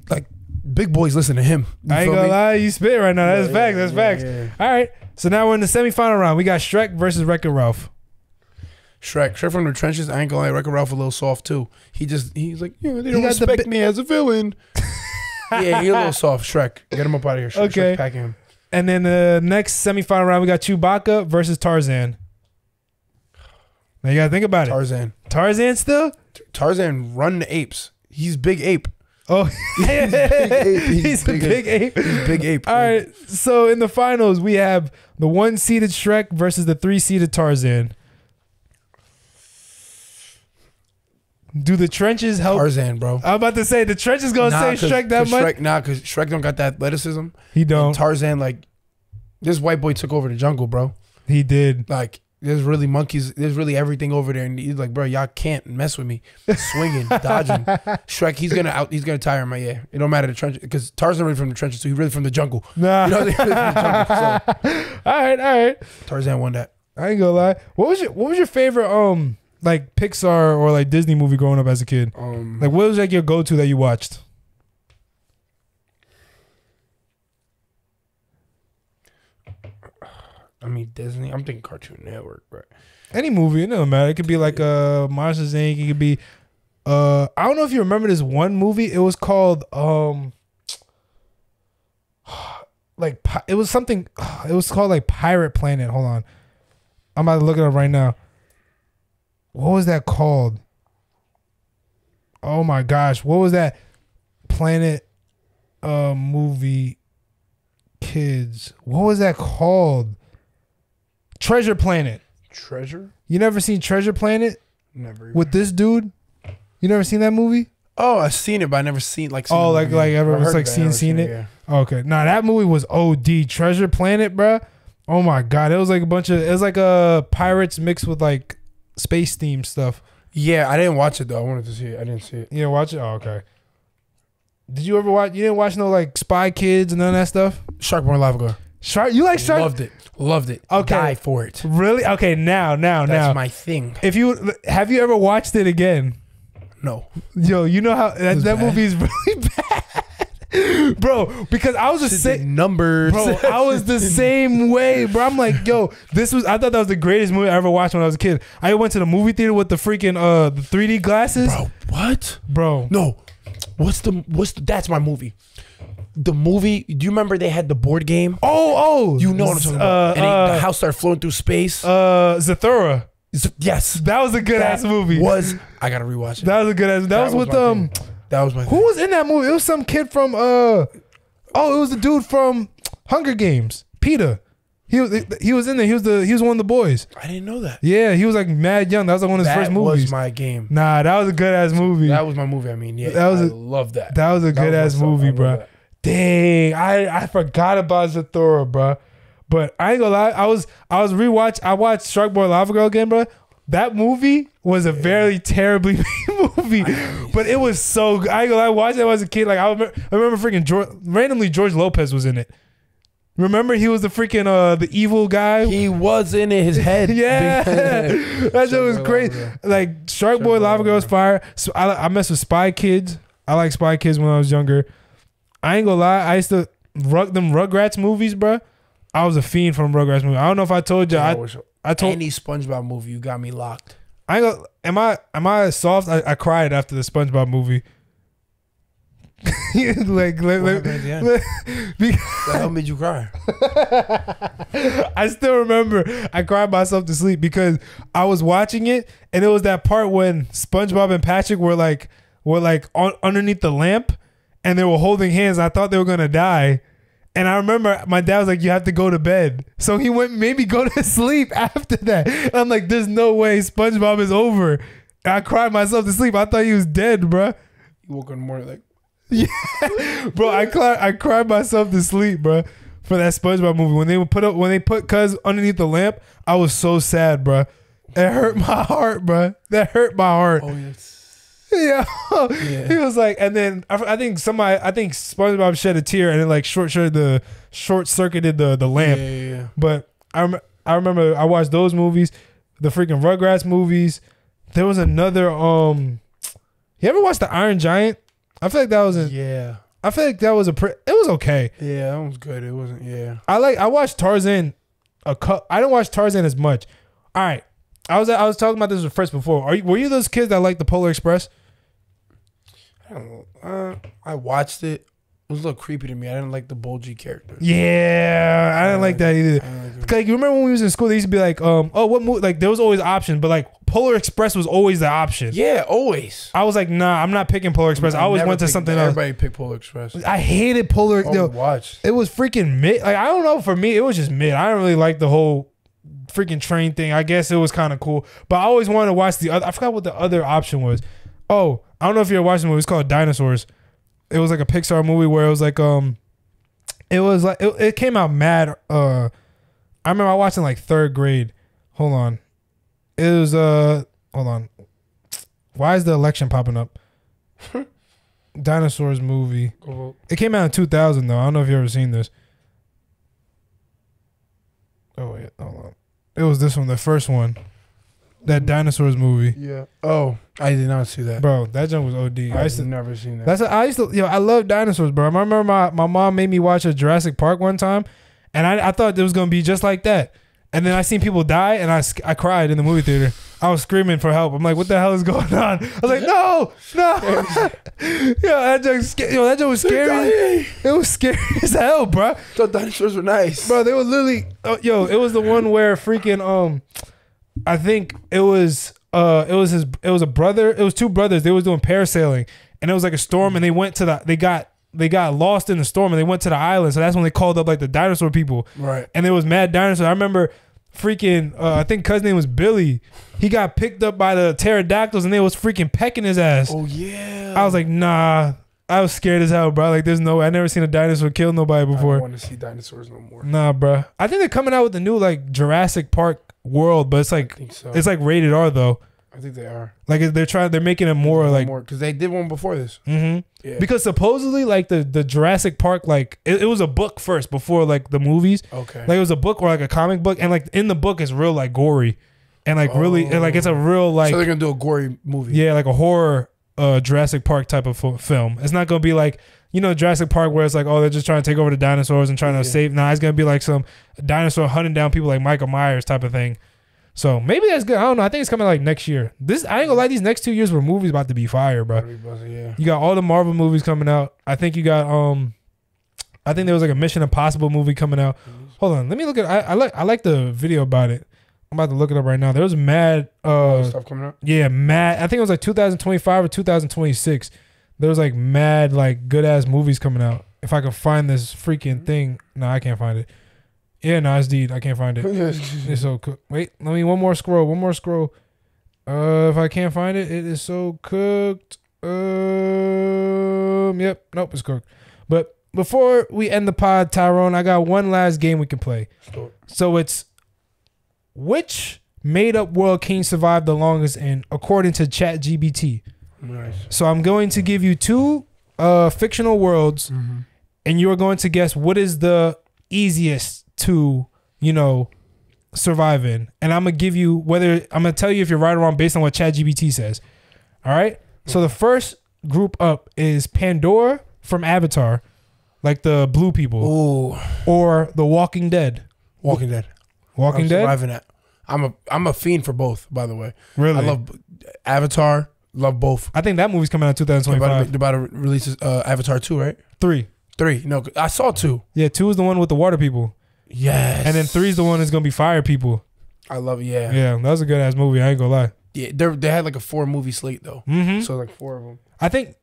Like big boys listen to him. I ain't gonna lie, you spit right now. That's facts. That's facts. Yeah. All right, so now we're in the semifinal round. We got Shrek versus Wreck-It Ralph. Shrek from the trenches. I ain't gonna lie, Wreck-It Ralph a little soft too. He's like, yeah, they don't respect me as a villain. Yeah, he's a little soft. Shrek, get him up out of here. Shrek, okay, Shrek, pack him. And then the next semifinal round, we got Chewbacca versus Tarzan. Now you gotta think about it. Tarzan still. Tarzan run the apes. He's big ape. Oh, he's a big ape. All right, so in the finals we have the 1-seeded Shrek versus the 3-seeded Tarzan. Do the trenches help Tarzan, bro? I'm about to say the trenches gonna save Shrek that much. Nah, cause Shrek don't got that athleticism. He don't. And Tarzan, like, this white boy took over the jungle, bro. He did. Like, there's really monkeys. There's really everything over there, and he's like, bro, y'all can't mess with me. Swinging, dodging. Shrek, he's gonna tire him. Yeah, it don't matter the trenches, cause Tarzan really from the trenches, so he really from the jungle. Nah. You know, really from the jungle, so. All right, all right. Tarzan won that. I ain't gonna lie. What was your favorite like Pixar or like Disney movie growing up as a kid? Like, what was like your go-to that you watched? I mean, Disney. I'm thinking Cartoon Network, right? Any movie, it doesn't matter. It could be like Monsters Inc. It could be. I don't know if you remember this one movie. It was called like it was something. It was called like Pirate Planet. Hold on, I'm about to look it up right now. What was that called? Oh my gosh, what was that Planet movie kids? What was that called? Treasure Planet. Treasure? You never seen Treasure Planet? Never. With this dude? You never seen that movie? Oh, I've seen it, but I never seen like everyone's like seen it. Yeah. Okay. Nah, that movie was OD. Treasure Planet, bruh. Oh my god. It was like a bunch of pirates mixed with like space theme stuff. Yeah, I didn't watch it though. I wanted to see it. I didn't see it. You didn't watch it? Oh, okay. Did you ever watch? You didn't watch no like Spy Kids and none of that stuff? Sharkboy Lava Girl. Shark? You like Shark? Loved it. Loved it. Okay. Die for it. Really? Okay. Now. That's my thing. Have you ever watched it again? No. Yo, you know how that movie is really bad, bro. Because I was just saying numbers. Bro, I was the same way, bro. I'm like, yo, this was. I thought that was the greatest movie I ever watched when I was a kid. I went to the movie theater with the freaking the 3D glasses. Bro, what? Bro, no. What's the? That's my movie. The movie, do you remember they had the board game? Oh. You know what I'm talking about. And the house started flowing through space. Zathura. Yes. That was a good-ass movie. I got to rewatch it. That was a good-ass. That was with... That was my thing. Who was in that movie? It was some kid from... it was the dude from Hunger Games. Peter. He was in there. He was one of the boys. I didn't know that. Yeah, he was like mad young. That was like one of his first movies. That was my game. Nah, that was a good-ass movie. That was my movie, I mean. Yeah, I love that. That was a good-ass movie, bro. Dang, I forgot about Zathura, bro. But I ain't gonna lie, I watched Sharkboy Lava Girl again, bro. That movie was a very terribly made movie, but it was so good. I ain't gonna lie, I watched it when I was a kid. Like I remember freaking George Lopez was in it. Remember, he was the freaking the evil guy. He was in his head. Yeah, that shit was crazy. Like Sharkboy Lava Girl's fire. So I messed with Spy Kids. I like Spy Kids when I was younger. I ain't gonna lie, I used to them Rugrats movies, bro. I was a fiend from Rugrats movie. I don't know if I told you. I told any SpongeBob movie, you got me locked. I ain't gonna, am I soft? I cried after the SpongeBob movie. like how made you cry? I still remember I cried myself to sleep because I was watching it and it was that part when SpongeBob and Patrick were like underneath the lamp. And they were holding hands. I thought they were gonna die, and I remember my dad was like, "You have to go to bed." So he went, maybe go to sleep after that. And I'm like, "There's no way SpongeBob is over." And I cried myself to sleep. I thought he was dead, bro. You woke up in the morning like, yeah, bro. I cried myself to sleep, bro, for that SpongeBob movie when they put Cuz underneath the lamp. I was so sad, bro. It hurt my heart, bro. That hurt my heart. Oh, yes. Yeah. He was like, and then I think SpongeBob shed a tear and it like short circuited the lamp. Yeah. But I remember I watched those movies, the freaking Rugrats movies. There was another you ever watched The Iron Giant? I feel like that was it was okay. Yeah, that was good. It wasn't I watched Tarzan I didn't watch Tarzan as much. All right. I was talking about this with Fritz before. Were you those kids that liked the Polar Express? I don't know. I watched it. It was a little creepy to me. I didn't like the bulgy character. Yeah, I didn't like that either. Like, you remember when we was in school, they used to be like, oh, what movie? Like, there was always options, but like Polar Express was always the option. Yeah, always. I was like, nah, I'm not picking Polar Express. I always went to something else. Everybody picked Polar Express. I hated Polar Express. It was freaking mid. Like, I don't know. For me, it was just mid. I didn't really like the whole freaking train thing. I guess it was kind of cool, but I always wanted to watch the other. I forgot what the other option was. Oh, I don't know if you're watching the movie. It's called Dinosaurs. It was like a Pixar movie where it was like it came out mad. I remember I watched in like third grade. Hold on, it was hold on. Why is the election popping up? Dinosaurs movie. It came out in 2000 though. I don't know if you ever seen this. Oh wait, hold on. It was this one, the first one. That Dinosaurs movie. Yeah. Oh, I did not see that. Bro, that jump was OD. I used to never seen that. I love dinosaurs, bro. I remember my mom made me watch a Jurassic Park one time, and I thought it was going to be just like that. And then I seen people die, and I cried in the movie theater. I was screaming for help. I'm like, what the hell is going on? I was like, no. That joke was scary. It was scary as hell, bro. Those dinosaurs were nice. Bro, they were literally... it was the one where freaking... I think it was... it was a brother. It was two brothers. They was doing parasailing. And it was like a storm, and they went to the... They got lost in the storm and they went to the island. So that's when they called up like the dinosaur people. Right. And it was mad dinosaurs. I remember freaking, I think cousin's name was Billy. He got picked up by the pterodactyls and they was freaking pecking his ass. Oh yeah. I was like, nah, I was scared as hell, bro. Like there's no way. I never seen a dinosaur kill nobody before. I don't want to see dinosaurs no more. Nah, bro. I think they're coming out with the new like Jurassic Park world, but it's like, it's like rated R though. I think they are. Like they're making it more like because they did one before this. Mm-hmm. Yeah. Because supposedly like the Jurassic Park like it was a book first before like the movies. Okay. Like it was a book or like a comic book, and like in the book it's real like gory, and like it's a real like. So they're gonna do a gory movie. Yeah, like a horror Jurassic Park type of film. It's not gonna be like Jurassic Park where it's like they're just trying to take over the dinosaurs and trying to save. Nah, it's gonna be like some dinosaur hunting down people like Michael Myers type of thing. So maybe that's good. I don't know. I think it's coming like next year. I ain't gonna lie, these next 2 years where movies about to be fire, bro. You got all the Marvel movies coming out. I think you got I think there was like a Mission Impossible movie coming out. Hold on, let me look at. I like the video about it. I'm about to look it up right now. There was mad stuff coming out. Yeah, mad. I think it was like 2025 or 2026. There was like mad like good ass movies coming out. If I could find this freaking thing, no, I can't find it. Yeah, no, it's deed. I can't find it. It's so cool. Wait, let me one more scroll. If I can't find it, it is so cooked. Yep, nope, it's cooked. But before we end the pod, Tyrone, I got one last game we can play. So it's which made-up world king survived the longest in, according to ChatGPT. Nice. So I'm going to give you two fictional worlds, and you are going to guess what is the easiest to survive in, and I'm gonna give you I'm gonna tell you if you're right or wrong based on what ChatGPT says. All right, so the first group up is Pandora from Avatar, like the blue people. Ooh. Or the Walking Dead. Walking Dead. Surviving that. I'm a fiend for both, by the way. Really, I love Avatar. Love both. I think that movie's coming out in 2025. They're about to release Avatar 2, right? 3. No, I saw 2. Yeah, 2 is the one with the water people. Yes. And then 3 is the one that's gonna be fire people. I love it. Yeah. Yeah, that was a good ass movie. I ain't gonna lie. Yeah, they had like a 4-movie slate though. So like 4 of them. I think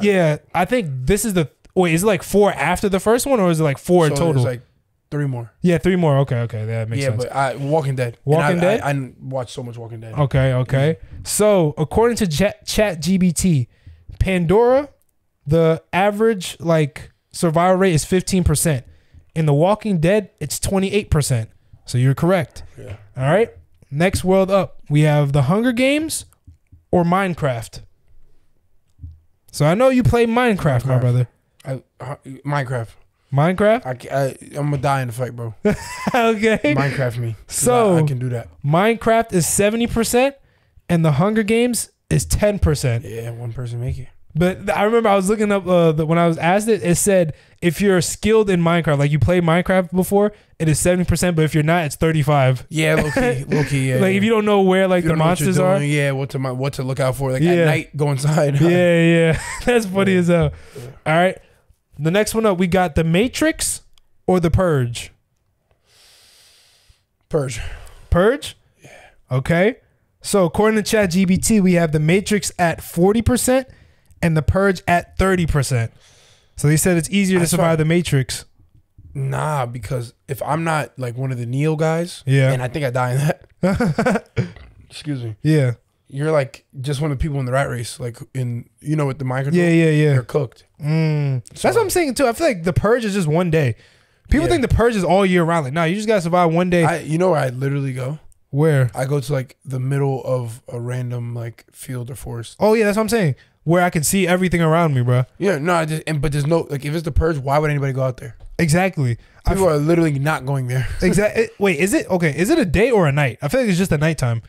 this is the wait. Is it like 4 after the first one, or is it like 4 in total? It's like 3 more. Yeah, 3 more. Okay, that makes sense. Yeah, but Walking Dead. I watched so much Walking Dead. Okay. So according to ChatGPT, Pandora, the average like survival rate is 15%. In The Walking Dead, it's 28%. So you're correct. Yeah. All right. Next world up, we have the Hunger Games or Minecraft. So I know you play Minecraft. My brother. Minecraft? I'm going to die in the fight, bro. Okay. Minecraft me. So I can do that. Minecraft is 70% and the Hunger Games is 10%. Yeah, one person make it. But I remember I was looking up when I was asked it, it said if you're skilled in Minecraft, like you played Minecraft before, it is 70%, but if you're not, it's 35%. Yeah, low key, yeah. Like if you don't know where like the monsters are, yeah, what to look out for, like at night, go inside. Yeah. That's funny as hell. Yeah. All right, the next one up, we got the Matrix or the Purge. Purge. Yeah. Okay. So according to ChatGPT, we have the Matrix at 40%. And the Purge at 30%. So they said it's easier to survive the Matrix. Nah, because if I'm not like one of the Neo guys, yeah, and I think I die in that. Excuse me. Yeah. You're like just one of the people in the rat race, like in, you know, with the microphone. Yeah. You're cooked. So that's what I'm saying too. I feel like the Purge is just one day. People think the Purge is all year round. Like, nah, you just gotta survive one day. You know where I literally go? Where? I go to like the middle of a random like field or forest. Oh yeah, that's what I'm saying. Where I can see everything around me, bro. Yeah, no, but there's no, like, if it's the Purge, why would anybody go out there? Exactly. People are literally not going there. Exactly. Wait, is it a day or a night? I feel like it's just a nighttime.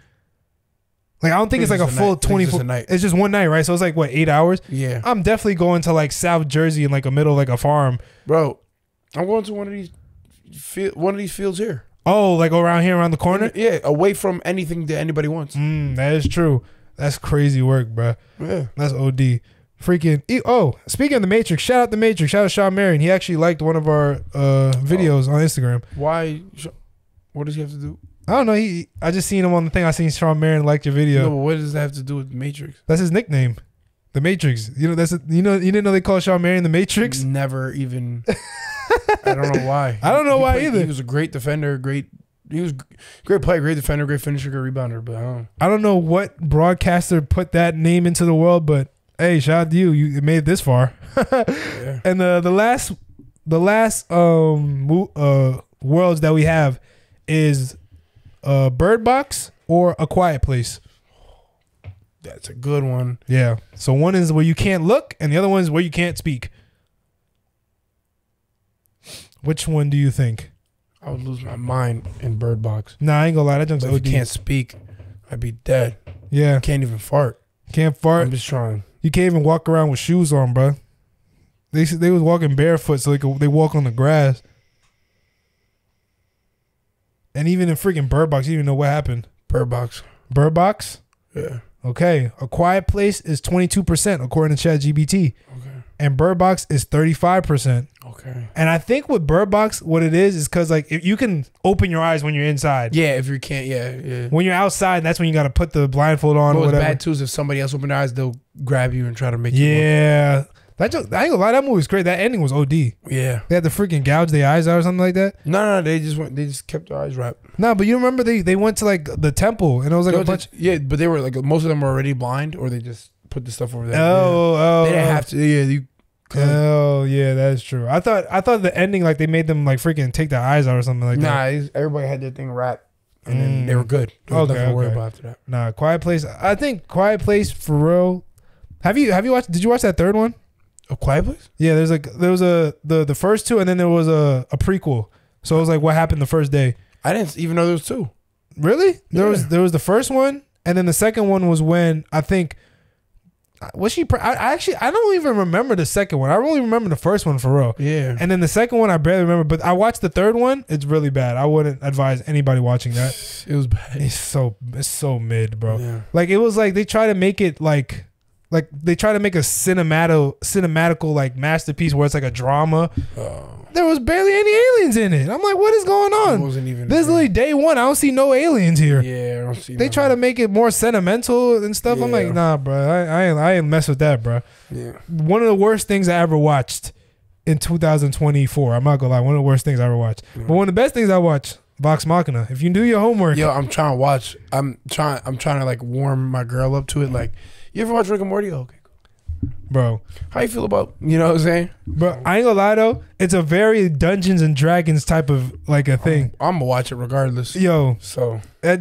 Like, I don't think it's like a full 24. It's just one night, right? So it's like, what, 8 hours? Yeah. I'm definitely going to like South Jersey in like a middle of like a farm. Bro, I'm going to one of these fields here. Oh, like around here, around the corner? Yeah, away from anything that anybody wants. That is true. That's crazy work, bro. Yeah. That's OD. Freaking. Oh, speaking of the Matrix, shout out the Matrix. Shout out Sean Marion. He actually liked one of our videos on Instagram. Why? What does he have to do? I don't know. I just seen him on the thing. I seen Sean Marion liked your video. No, but what does that have to do with Matrix? That's his nickname. The Matrix. You know, you didn't know they called Sean Marion the Matrix? Never even. I don't know why. I don't know why either. He was a great defender, He was great player, great defender, great finisher, great rebounder. But I don't know what broadcaster put that name into the world. But hey, shout out to you. You made it this far. Yeah. And the last worlds that we have is Bird Box or A Quiet Place. That's a good one. Yeah. So one is where you can't look, and the other one is where you can't speak. Which one do you think? I would lose my mind in Bird Box. Nah, I ain't gonna lie. That junk's OD. If you can't speak, I'd be dead. Yeah. Can't even fart. Can't fart. I'm just trying. You can't even walk around with shoes on, bro. They was walking barefoot, so they walk on the grass. And even in freaking Bird Box, you didn't even know what happened. Bird Box? Yeah. Okay. A Quiet Place is 22%, according to ChatGPT. Okay. And Bird Box is 35%. Okay. And I think with Bird Box, what it is because like if you can open your eyes when you're inside. Yeah, if you can't, yeah. When you're outside, that's when you got to put the blindfold on. What's bad too is if somebody else opens their eyes, they'll grab you and try to make you. Yeah. That just, I ain't gonna lie, that movie was great. That ending was OD. Yeah. They had to freaking gouge their eyes out or something like that. No, they just kept their eyes wrapped. No, but you remember they went to like the temple and it was like a bunch. Yeah, but they were like most of them were already blind or they just put the stuff over there. Oh. They didn't have to. Yeah. Oh yeah, that's true. I thought the ending like they made them like freaking take their eyes out or something like that. Nah, everybody had their thing wrapped, and then they were good. There was nothing to worry about after that. Nah, Quiet Place. I think Quiet Place for real. Have you watched? Did you watch that third one? A Quiet Place? Yeah, there was the first two, and then there was a prequel. So it was like what happened the first day. I didn't even know there was two. Really? There was the first one, and then the second one was when I think. Was she? I don't even remember the second one. I really remember the first one for real. Yeah. And then the second one I barely remember, but I watched the third one. It's really bad. I wouldn't advise anybody watching that. It was bad. It's so mid, bro. Yeah. Like it was like they try to make it like they try to make a cinematical like masterpiece where it's like a drama. Oh. There was barely any aliens in it. I'm like, what is going on? It wasn't even this is really day one. I don't see no aliens here. Yeah, I don't see. They try to make it more sentimental and stuff. Yeah. I'm like, nah, bro. I ain't mess with that, bro. Yeah. One of the worst things I ever watched in 2024. I'm not gonna lie. One of the worst things I ever watched. Yeah. But one of the best things I watched, Vox Machina. If you do your homework. Yo, I'm trying to watch. I'm trying to like warm my girl up to it. Like, you ever watch Rick and Morty? Okay. Bro. How you feel about, you know what I'm saying? Bro, I ain't gonna lie though, it's a very Dungeons and Dragons type of like a thing. I'm gonna watch it regardless. Yo. So. I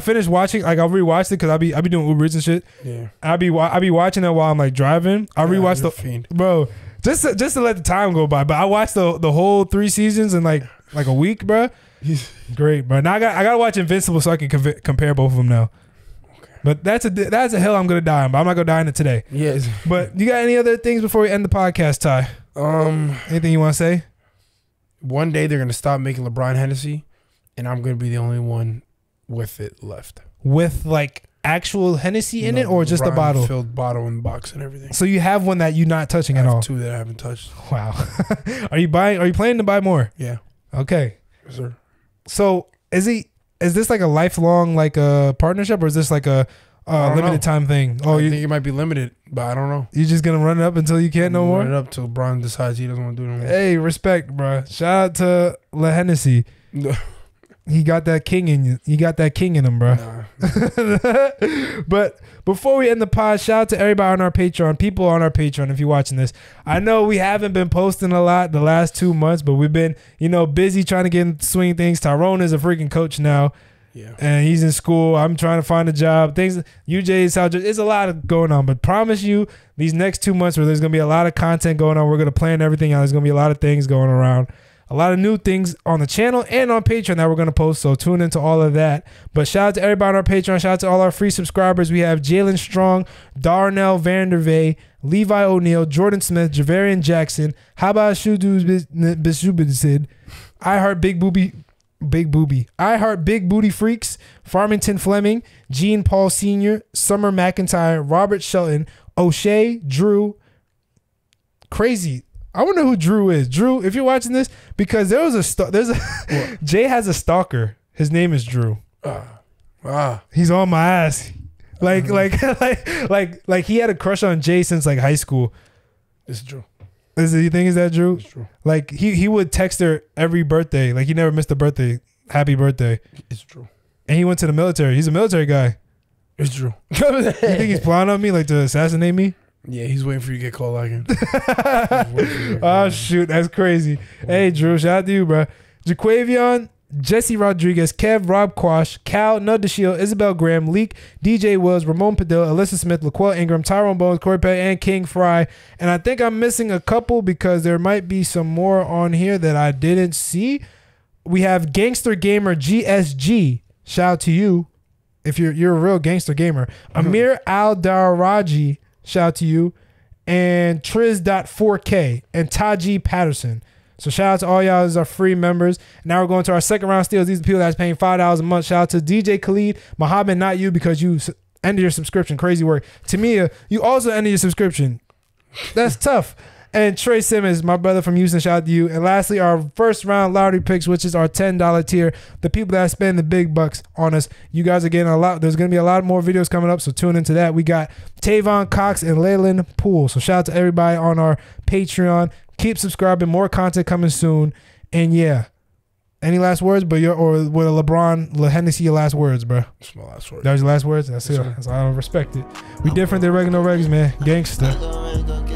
finished watching, like I rewatched it because I be doing Uber Eats and shit. Yeah. I be watching it while I'm like driving. I rewatched the fiend. Bro. Just to let the time go by. But I watched the whole 3 seasons in like a week, bro. Great, bro. Now I gotta watch Invincible so I can compare both of them now. But that's a hill I'm gonna die on, but I'm not gonna die on it today. Yes. But you got any other things before we end the podcast, Ty? Anything you want to say? One day they're gonna stop making LeBron Hennessy, and I'm gonna be the only one with it left. With like actual Hennessy in it, or just the bottle? Filled bottle and box and everything. So you have one that you're not touching at all. Two that I haven't touched. Wow. Are you buying? Are you planning to buy more? Yeah. Okay. Yes, sir. So is he? Is this like a lifelong like a partnership, or is this like a limited time thing? Oh, I think it might be limited, but I don't know. You're just gonna run it up until you can't no more. Run it up till LeBron decides he doesn't want to do it no more. Hey, respect, bro. Shout out to Le Hennessy. He got that king in you. He got that king in him, bro. Nah. But before we end the pod, shout out to everybody on our Patreon, people on our Patreon. If you're watching this, I know we haven't been posting a lot the last 2 months, but we've been, you know, busy trying to get in swing things. Tyrone is a freaking coach now, yeah, and he's in school. I'm trying to find a job. Things UJ's out. It's a lot of going on, but promise you, these next 2 months where there's gonna be a lot of content going on, we're gonna plan everything out. There's gonna be a lot of things going around. A lot of new things on the channel and on Patreon that we're going to post, so tune into all of that. But shout out to everybody on our Patreon. Shout out to all our free subscribers. We have Jalen Strong, Darnell Vandervey, Levi O'Neill, Jordan Smith, Javarian Jackson, Haba Shudu Bishubid, I Heart Big Booby, I Heart Big Booty Freaks, Farmington Fleming, Gene Paul Sr., Summer McIntyre, Robert Shelton, O'Shea, Drew, Crazy. I wonder who Drew is. Drew, if you're watching this, because there was Jay has a stalker. His name is Drew. He's on my ass. Like he had a crush on Jay since like high school. It's Drew. You think is that Drew? It's Drew. Like he would text her every birthday. Like he never missed a birthday. Happy birthday. It's Drew. And he went to the military. He's a military guy. It's Drew. You think he's plotting on me, like to assassinate me? Yeah, he's waiting for you to get called out again. Oh, shoot. That's crazy. Hey, Drew, shout out to you, bro. Jaquavion, Jesse Rodriguez, Kev, Rob Quash, Cal, Nud DeShield, Isabel Graham, Leak, DJ Wills, Ramon Padilla, Alyssa Smith, Laquel Ingram, Tyrone Bones, Corey Petty, and King Fry. And I think I'm missing a couple because there might be some more on here that I didn't see. We have Gangster Gamer GSG. Shout out to you if you're a real gangster gamer. Amir Al-Daraji. Shout out to you. And Triz.4K and Taji Patterson. So shout out to all y'all as our free members. Now we're going to our second round steals. These are people that's paying $5 a month. Shout out to DJ Khalid, Muhammad, not you, because you ended your subscription. Crazy work. Tamia, you also ended your subscription. That's tough. And Trey Simmons, my brother from Houston, shout out to you. And lastly, our first round lottery picks, which is our $10 tier. The people that spend the big bucks on us, you guys are getting a lot. There's going to be a lot more videos coming up, so tune into that. We got Tavon Cox and Leyland Poole. So shout out to everybody on our Patreon. Keep subscribing. More content coming soon. And yeah, any last words? But with a LeBron, Le Hennessy, your last words, bro. That's my last words. That was your last words? That's it. That's how I respect it. We different than regular no regs, man. Gangsta.